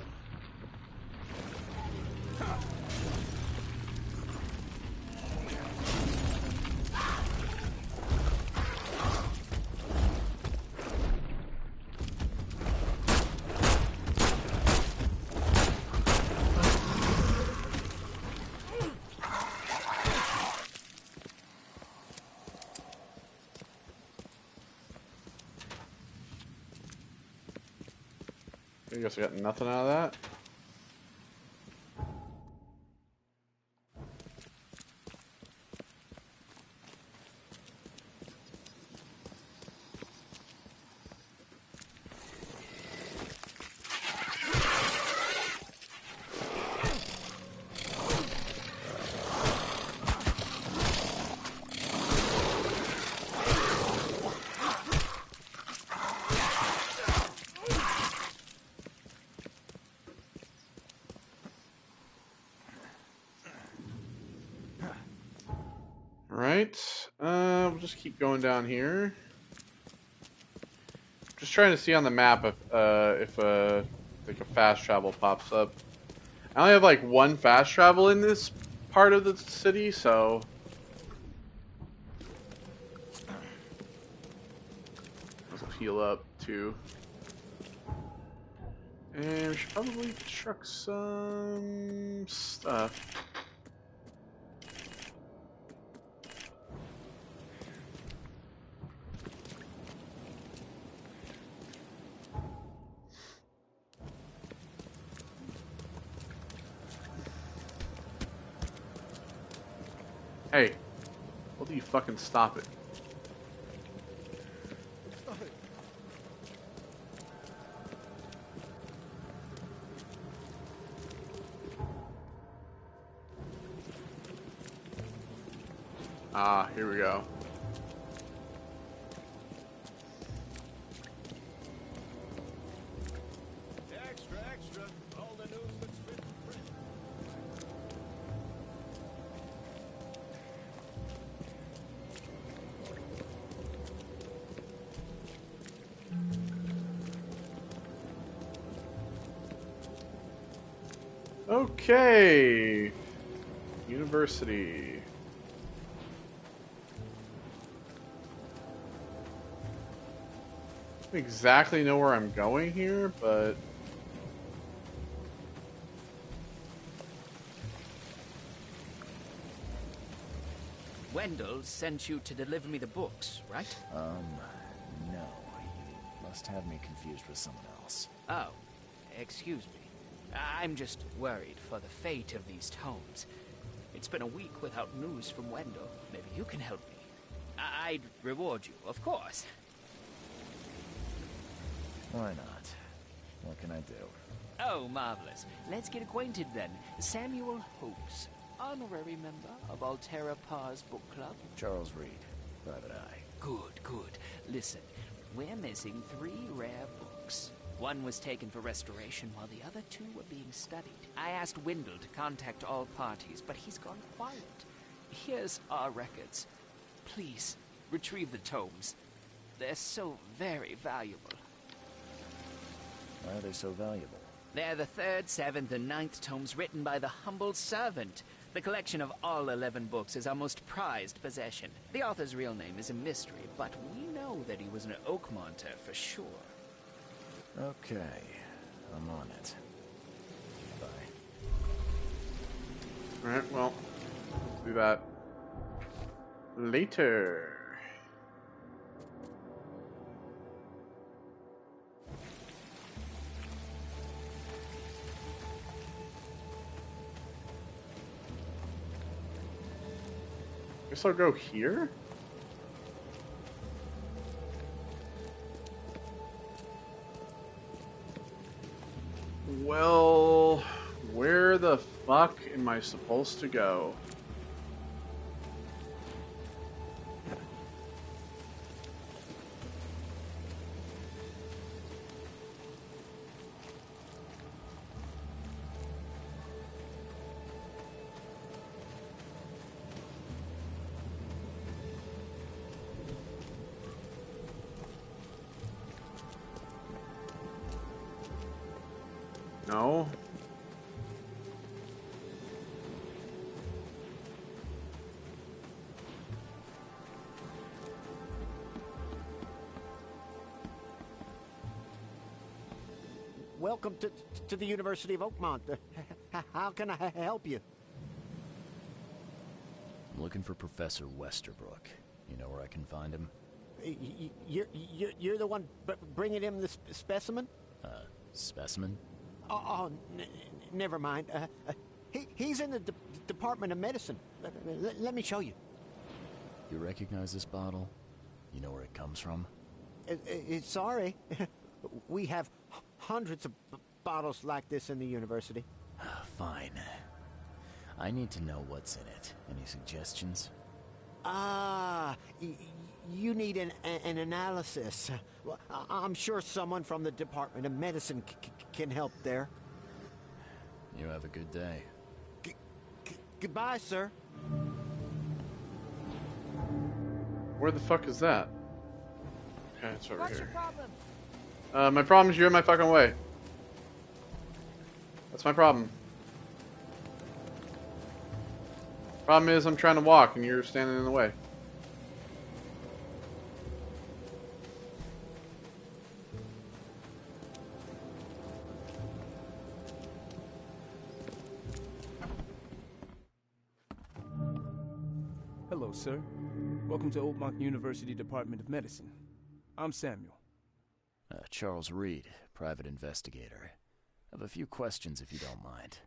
I guess I got nothing out of that. just keep going down here. Just trying to see on the map if, uh, if uh, like a fast travel pops up. I only have like one fast travel in this part of the city, so... Let's heal up, too. And we should probably construct some stuff. Hey, what do you fucking stop it? Stop it. Ah, here we go. Extra, extra. All the news that's been printed. Okay, university. I don't exactly know where I'm going here, but Wendell sent you to deliver me the books, right? Um, no. You must have me confused with someone else. Oh, excuse me. I'm just worried for the fate of these tomes. It's been a week without news from Wendell. Maybe you can help me. I I'd reward you, of course. Why not? What can I do? Oh, marvelous. Let's get acquainted then. Samuel Hopes, honorary member of Altera Parr's book club. Charles Reed, private eye. Good, good. Listen, we're missing three rare books. One was taken for restoration while the other two were being studied. I asked Wendell to contact all parties, but he's gone quiet. Here's our records. Please, retrieve the tomes. They're so very valuable. Why are they so valuable? They're the third, seventh, and ninth tomes written by the humble servant. The collection of all eleven books is our most prized possession. The author's real name is a mystery, but we know that he was an Oakmonter for sure. Okay, I'm on it. Bye. Alright, well, we'll do that later. Guess I'll go here? Well, where the fuck am I supposed to go? No. Welcome to to the University of Oakmont. How can I help you? I'm looking for Professor Westerbrook. You know where I can find him? You're you're, you're the one bringing him the sp specimen? Uh, specimen? Oh, oh n never mind. Uh, uh, he, he's in the de Department of Medicine. Let, let, let me show you. You recognize this bottle? You know where it comes from? Uh, uh, sorry. We have hundreds of b bottles like this in the university. Uh, fine. I need to know what's in it. Any suggestions? Ah, y you need an, an analysis. Well, I'm sure someone from the Department of Medicine c can help there. You have a good day. G g goodbye, sir. Where the fuck is that? Okay, it's over What's here. Your problem? Uh, my problem is you're in my fucking way. That's my problem. Problem is I'm trying to walk and you're standing in the way. Hello, sir. Welcome to Oakmont University Department of Medicine. I'm Samuel. Uh, Charles Reed, private investigator. I have a few questions if you don't mind.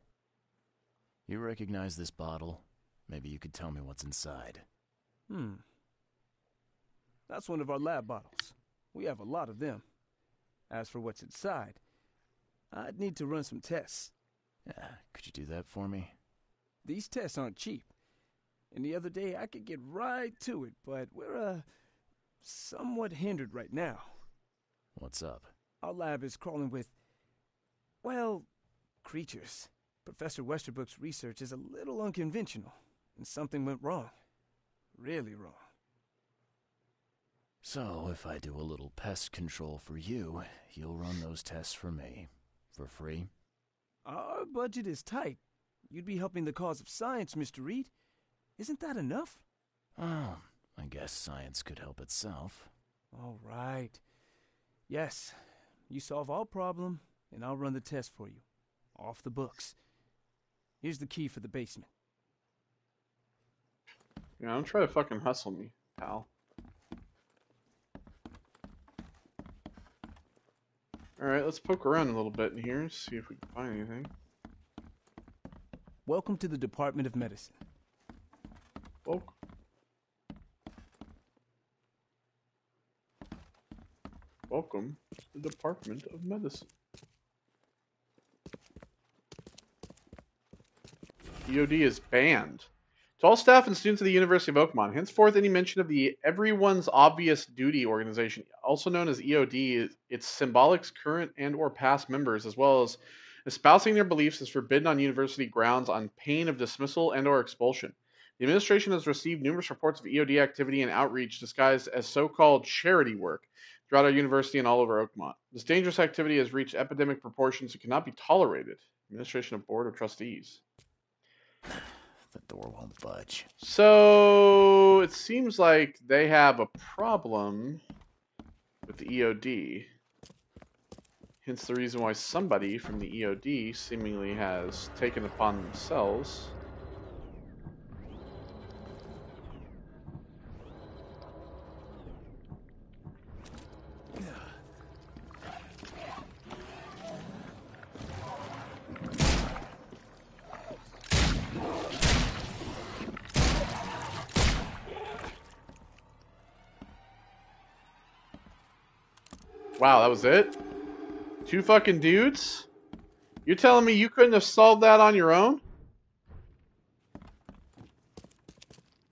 You recognize this bottle? Maybe you could tell me what's inside. Hmm. That's one of our lab bottles. We have a lot of them. As for what's inside, I'd need to run some tests. Yeah, could you do that for me? These tests aren't cheap. And the other day I could get right to it, but we're, uh, somewhat hindered right now. What's up? Our lab is crawling with, well, creatures. Professor Westerbrook's research is a little unconventional, and something went wrong. Really wrong. So, if I do a little pest control for you, you'll run those tests for me. For free? Our budget is tight. You'd be helping the cause of science, Mister Reed. Isn't that enough? Oh, I guess science could help itself. All right. Yes, you solve our problem, and I'll run the test for you. Off the books. Here's the key for the basement. Yeah, don't try to fucking hustle me, pal. Alright, let's poke around a little bit in here, see if we can find anything. Welcome to the Department of Medicine. Oh. Welcome to the Department of Medicine. E O D is banned. To all staff and students of the University of Oakmont, henceforth any mention of the Everyone's Obvious Duty organization, also known as E O D, its symbolics, current and or past members, as well as espousing their beliefs, is forbidden on university grounds on pain of dismissal and or expulsion. The administration has received numerous reports of E O D activity and outreach disguised as so-called charity work throughout our university and all over Oakmont. This dangerous activity has reached epidemic proportions and cannot be tolerated. Administration of Board of Trustees. The door won't budge. So it seems like they have a problem with the E O D. Hence the reason why somebody from the E O D seemingly has taken upon themselves Wow, that was it? Two fucking dudes? You're telling me you couldn't have solved that on your own?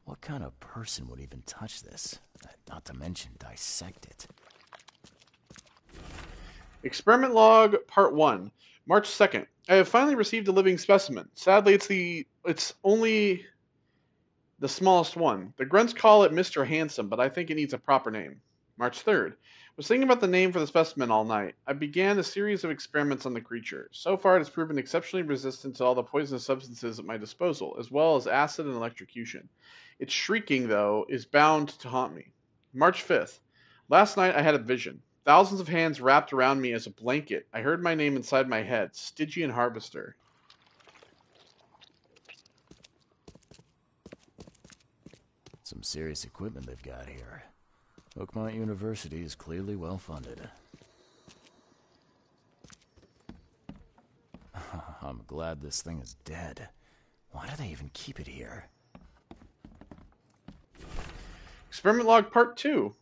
What kind of person would even touch this? Not to mention dissect it. Experiment log part one, March second. I have finally received a living specimen. Sadly, it's the it's only the smallest one. The grunts call it Mister Handsome, but I think it needs a proper name. March third. Was thinking about the name for the specimen all night. I began a series of experiments on the creature. So far, it has proven exceptionally resistant to all the poisonous substances at my disposal, as well as acid and electrocution. Its shrieking, though, is bound to haunt me. March fifth. Last night, I had a vision. Thousands of hands wrapped around me as a blanket. I heard my name inside my head, Stygian Harvester. Some serious equipment they've got here. Oakmont University is clearly well-funded. I'm glad this thing is dead. Why do they even keep it here? Experiment log part two,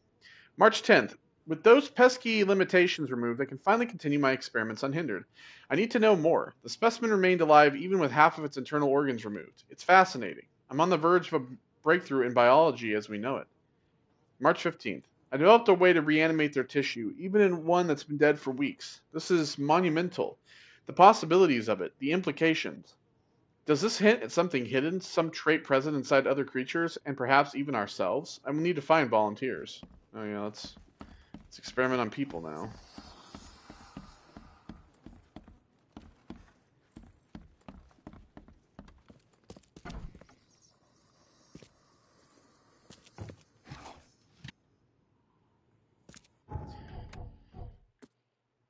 March tenth. With those pesky limitations removed, I can finally continue my experiments unhindered. I need to know more. The specimen remained alive even with half of its internal organs removed. It's fascinating. I'm on the verge of a breakthrough in biology as we know it. March fifteenth. I developed a way to reanimate their tissue, even in one that's been dead for weeks. This is monumental. The possibilities of it, the implications. Does this hint at something hidden, some trait present inside other creatures, and perhaps even ourselves? And we need to find volunteers. Oh yeah, let's let's experiment on people now.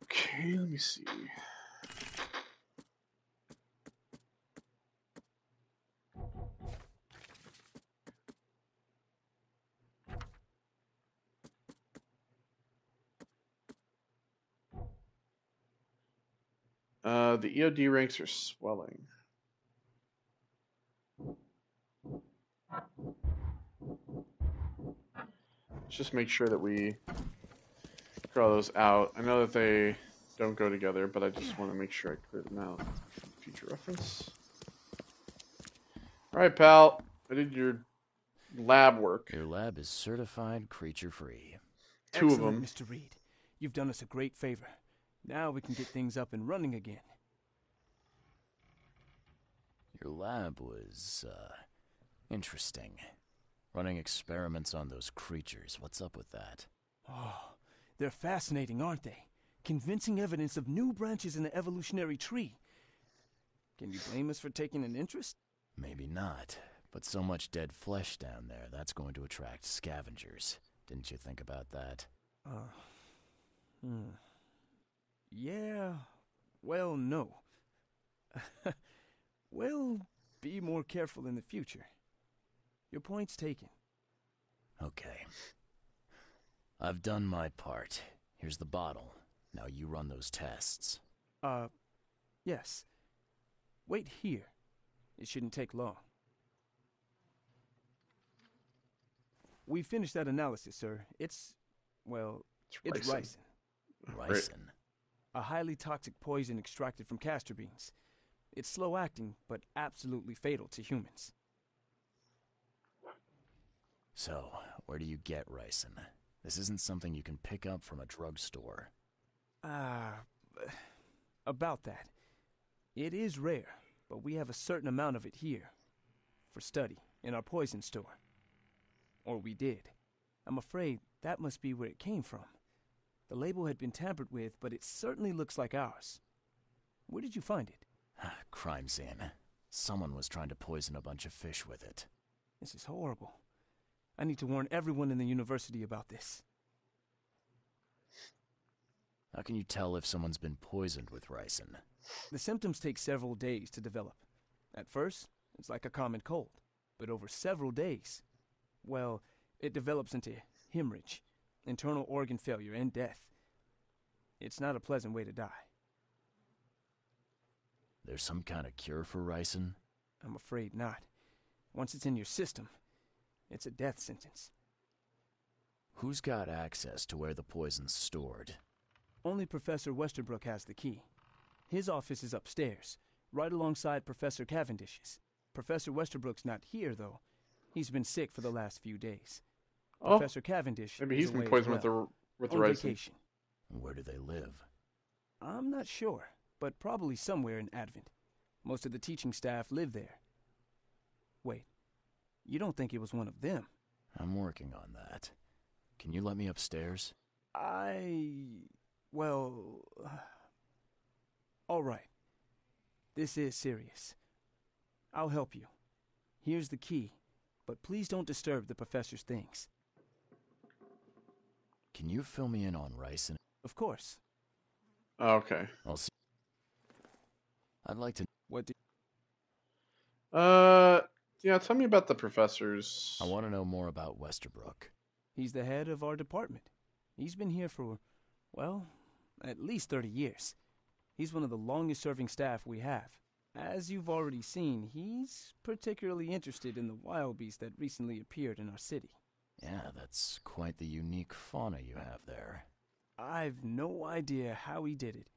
Okay, let me see. Uh, the E O D ranks are swelling. Let's just make sure that we draw those out. I know that they don't go together, but I just want to make sure I clear them out for future reference. All right, pal. I did your lab work. Your lab is certified creature-free. Two Excellent, of them. Mister Reed, you've done us a great favor. Now we can get things up and running again. Your lab was, uh, interesting. Running experiments on those creatures. What's up with that? Oh, they're fascinating, aren't they? Convincing evidence of new branches in the evolutionary tree. Can you blame us for taking an interest? Maybe not, but so much dead flesh down there, that's going to attract scavengers. Didn't you think about that? Uh, hmm. Yeah, well, no. Well, be more careful in the future. Your point's taken. Okay. I've done my part. Here's the bottle. Now you run those tests. Uh, yes. Wait here. It shouldn't take long. We finished that analysis, sir. It's, well, it's ricin. Ricin. A highly toxic poison extracted from castor beans. It's slow-acting, but absolutely fatal to humans. So, where do you get ricin? This isn't something you can pick up from a drugstore. Ah, uh, about that. It is rare, but we have a certain amount of it here. For study, in our poison store. Or we did. I'm afraid that must be where it came from. The label had been tampered with, but it certainly looks like ours. Where did you find it? Crime scene. Someone was trying to poison a bunch of fish with it. This is horrible. I need to warn everyone in the university about this. How can you tell if someone's been poisoned with ricin? The symptoms take several days to develop. At first, it's like a common cold. But over several days, well, it develops into hemorrhage, internal organ failure, and death. It's not a pleasant way to die. There's some kind of cure for ricin? I'm afraid not. Once it's in your system, it's a death sentence. Who's got access to where the poison's stored? Only Professor Westerbrook has the key. His office is upstairs, right alongside Professor Cavendish's. Professor Westerbrook's not here, though. He's been sick for the last few days. Oh, Professor Cavendish. Maybe he's been poisoned with the with the ricin. Where do they live? I'm not sure, but probably somewhere in Advent. Most of the teaching staff live there. Wait, you don't think it was one of them? I'm working on that. Can you let me upstairs? I... well... Uh, all right. This is serious. I'll help you. Here's the key, but please don't disturb the professor's things. Can you fill me in on ricin? Of course. Okay. I'll see. I'd like to. What do? Uh, yeah. Tell me about the professors. I want to know more about Westerbrook. He's the head of our department. He's been here for, well, at least thirty years. He's one of the longest-serving staff we have. As you've already seen, he's particularly interested in the wild beasts that recently appeared in our city. Yeah, that's quite the unique fauna you have there. I've no idea how he did it,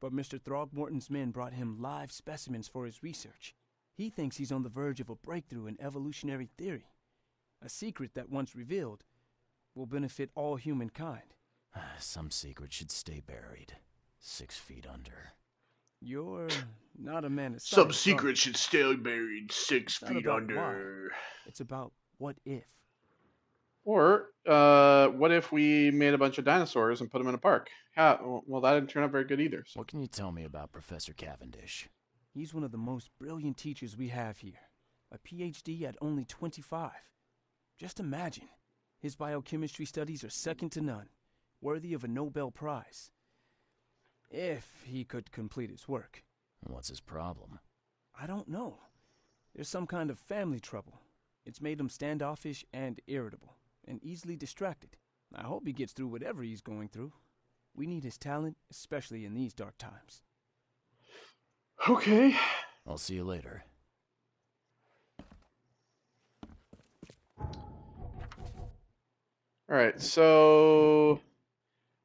but Mister Throgmorton's men brought him live specimens for his research. He thinks he's on the verge of a breakthrough in evolutionary theory. A secret that, once revealed, will benefit all humankind. Some secret should stay buried, six feet under. You're not a man of science. Some secret should stay buried six feet under. It's about what if. Or uh, what if we made a bunch of dinosaurs and put them in a park? Yeah, well, that didn't turn out very good either. So. What can you tell me about Professor Cavendish? He's one of the most brilliant teachers we have here. A P H D at only twenty-five. Just imagine. His biochemistry studies are second to none, worthy of a Nobel Prize. If he could complete his work. What's his problem? I don't know. There's some kind of family trouble. It's made him standoffish and irritable, and easily distracted. I hope he gets through whatever he's going through. We need his talent, especially in these dark times. Okay. I'll see you later. Alright, so...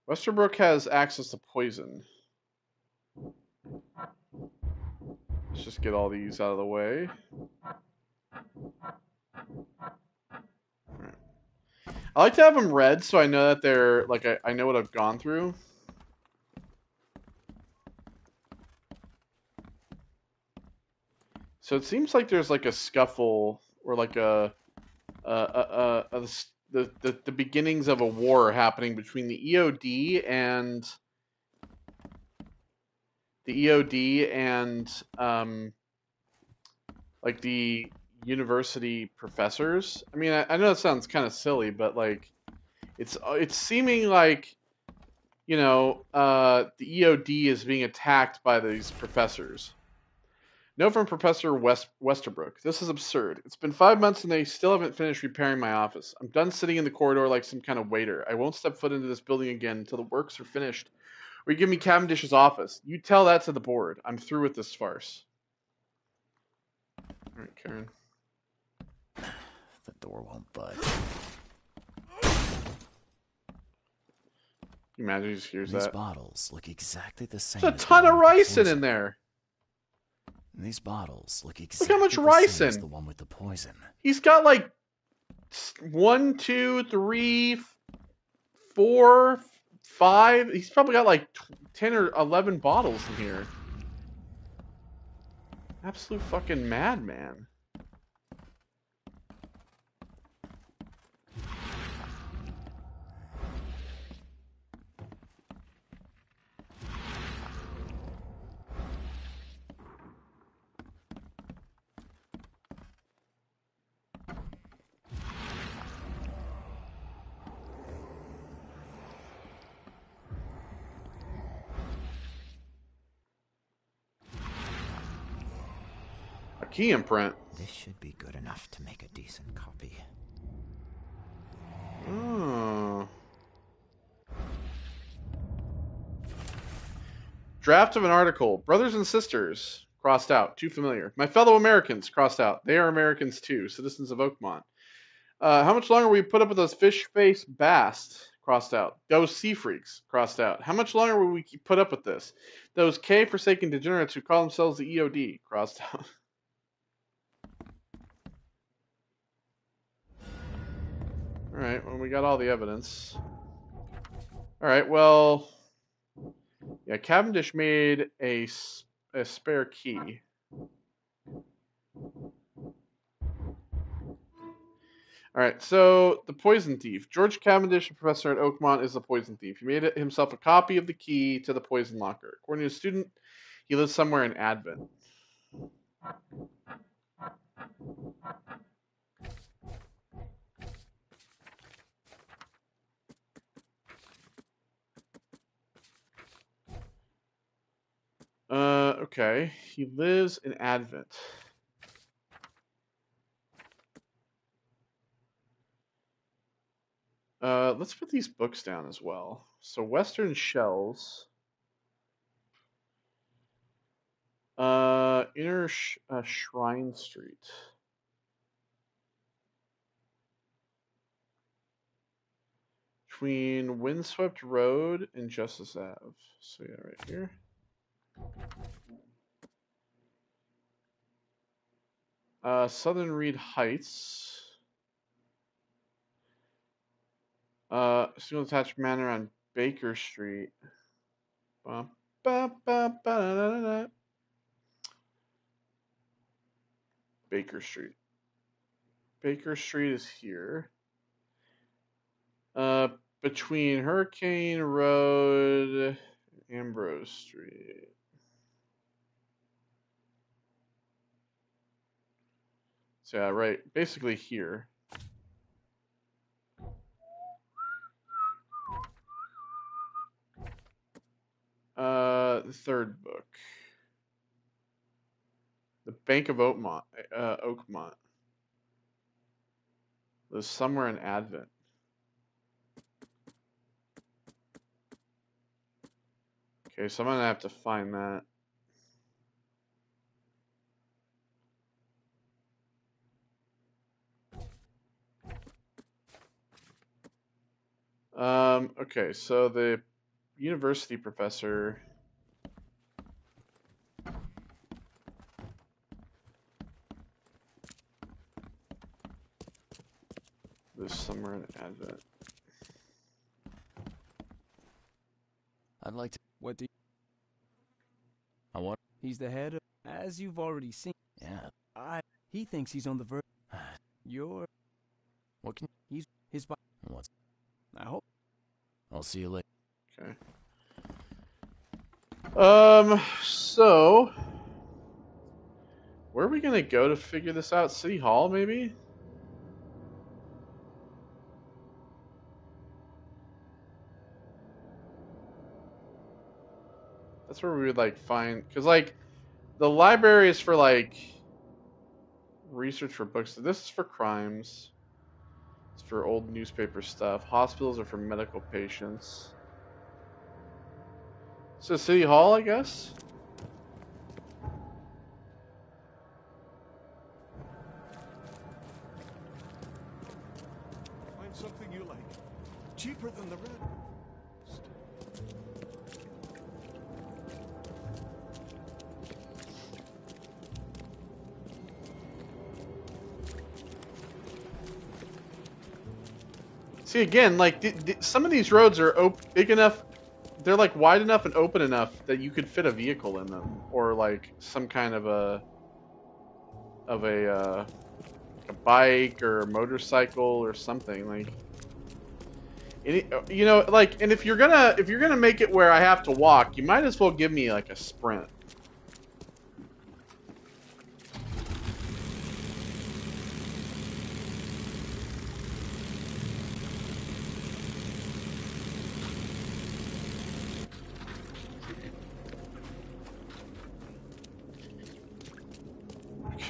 Westerbrook has access to poison. Let's just get all these out of the way. Alright. I like to have them read so I know that they're... Like, I, I know what I've gone through. So it seems like there's like a scuffle or like a... Uh, uh, uh, uh, The, the, the beginnings of a war happening between the E O D and the E O D and um, like the university professors. I mean, I, I know that sounds kind of silly, but like it's it's seeming like, you know, uh, the E O D is being attacked by these professors. Note from Professor West Westerbrook. This is absurd. It's been five months and they still haven't finished repairing my office. I'm done sitting in the corridor like some kind of waiter. I won't step foot into this building again until the works are finished. Or you give me Cavendish's office. You tell that to the board. I'm through with this farce. All right, Karen. The door won't budge. You imagine he just hears that. These bottles look exactly the same. There's a ton of ricin in there. These bottles look exactly look how much the same as the one with the poison. He's got like one, two, three, four, five. He's probably got like ten or eleven bottles in here. Absolute fucking madman. Key imprint. This should be good enough to make a decent copy. Oh. Draft of an article. Brothers and sisters. Crossed out. Too familiar. My fellow Americans. Crossed out. They are Americans too. Citizens of Oakmont. Uh, how much longer will we put up with those fish face basts? Crossed out. Those sea freaks. Crossed out. How much longer will we put up with this? Those K-forsaken degenerates who call themselves the E O D. Crossed out. Alright, well, we got all the evidence. Alright, well... Yeah, Cavendish made a, a spare key. Alright, so, the poison thief. George Cavendish, a professor at Oakmont, is the poison thief. He made himself a copy of the key to the poison locker. According to a student, he lives somewhere in Advent. Uh, okay. He lives in Advent. Uh, let's put these books down as well. So, Western Shells. Uh, Inner Sh uh, Shrine Street. Between Windswept Road and Justice Avenue. So, yeah, right here. Uh, Southern Reed Heights. Uh, single attached manor on Baker Street. Well, Ba, ba, ba, da, da, da. Baker Street. Baker Street is here. Uh, between Hurricane Road, Ambrose Street. So, yeah, right, basically here. Uh, the third book. The Bank of Oakmont. Uh, Oakmont. Lives somewhere in Advent. Okay, so I'm going to have to find that. Um, okay, so the university professor... This summer in Advent. I'd like to. What do you? I want. He's the head of. As you've already seen. Yeah. I. He thinks he's on the verge. You're. What can. He's. His. What? I hope. I'll see you later. Okay. Um. So. Where are we gonna go to figure this out? City Hall, maybe? That's where we would like find, because like the library is for like research for books. So this is for crimes. It's for old newspaper stuff. Hospitals are for medical patients. So City Hall, I guess. Find something you like. Cheaper than the red. See, again, like, th th some of these roads are op big enough, they're, like, wide enough and open enough that you could fit a vehicle in them. Or, like, some kind of a, of a, uh, a bike or a motorcycle or something, like, any, you know, like, and if you're gonna, if you're gonna make it where I have to walk, you might as well give me, like, a sprint.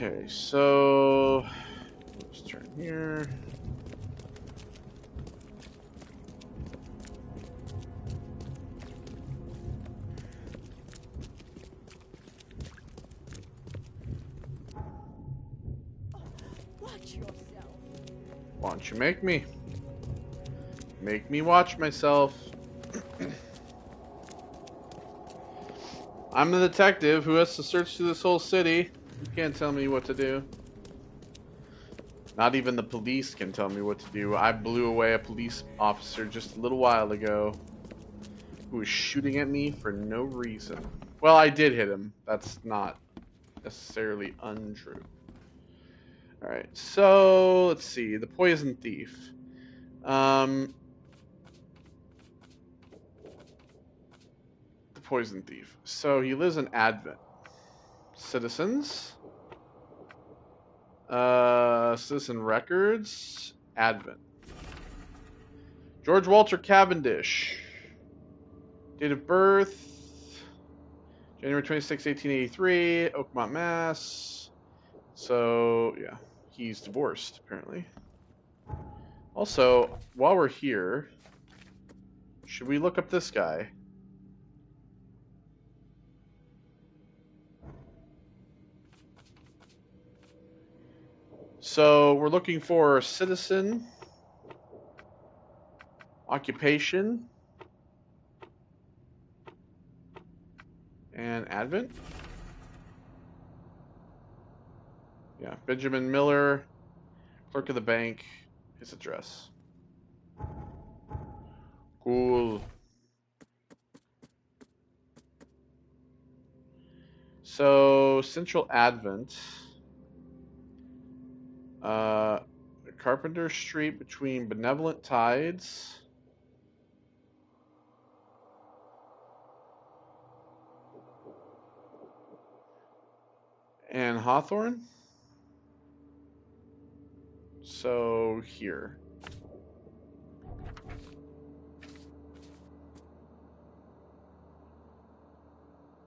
Okay, so let's turn here. Watch yourself. Why don't you make me? Make me watch myself. I'm the detective who has to search through this whole city. You can't tell me what to do. Not even the police can tell me what to do. I blew away a police officer just a little while ago who was shooting at me for no reason. Well, I did hit him. That's not necessarily untrue. Alright, so let's see. The poison thief. Um, the poison thief. So he lives in Advent. Citizens, uh, citizen records, Advent. George Walter Cavendish, date of birth, January twenty-sixth, eighteen eighty-three, Oakmont, Mass. So, yeah, he's divorced, apparently. Also, while we're here, should we look up this guy? So we're looking for citizen, occupation, and Advent. Yeah, Benjamin Miller, clerk of the bank, his address. Cool. So Central Advent, uh, Carpenter Street between Benevolent Tides. And Hawthorne. So here.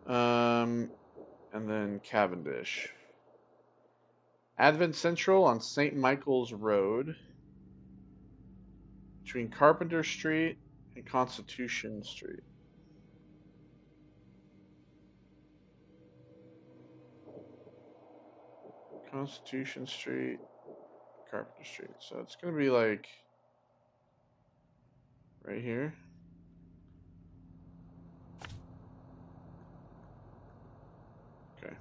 Um, and then Cavendish. Advent Central on Saint Michael's Road. Between Carpenter Street and Constitution Street. Constitution Street, Carpenter Street. So it's going to be like right here. Okay.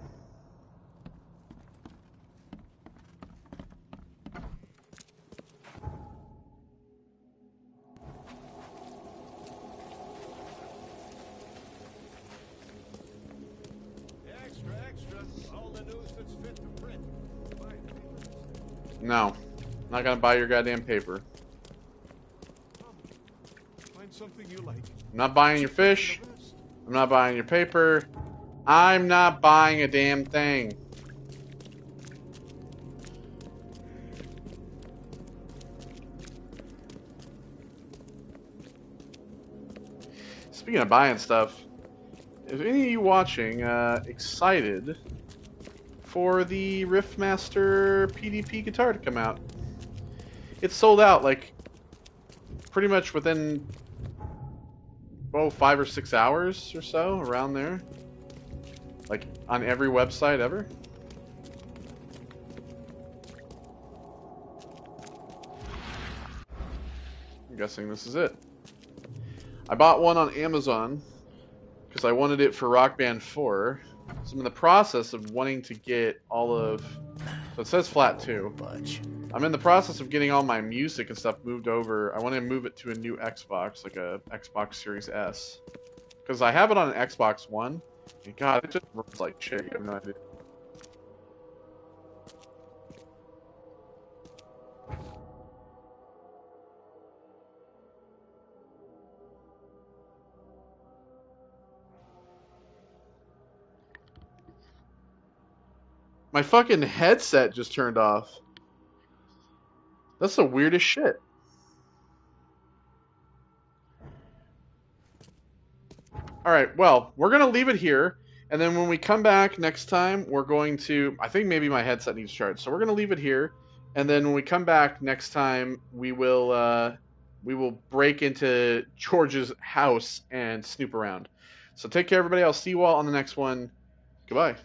Extra, extra. All the news that's fit to print. No, I'm not gonna buy your goddamn paper. Find something you like. I'm not buying your fish. I'm not buying your paper. I'm not buying a damn thing. Speaking of buying stuff, is any of you watching uh, excited for the Riffmaster P D P guitar to come out? It's sold out, like, pretty much within, oh, five or six hours or so, around there. Like, on every website ever. I'm guessing this is it. I bought one on Amazon, because I wanted it for Rock Band four. So I'm in the process of wanting to get all of... So it says Flat two. I'm in the process of getting all my music and stuff moved over. I want to move it to a new Xbox, like a Xbox Series S. Because I have it on an Xbox One. And God, it just runs like shit. I have no idea. My fucking headset just turned off. That's the weirdest shit. Alright, well, we're going to leave it here. And then when we come back next time, we're going to... I think maybe my headset needs to charge. So we're going to leave it here. And then when we come back next time, we will, uh, we will break into George's house and snoop around. So take care, everybody. I'll see you all on the next one. Goodbye.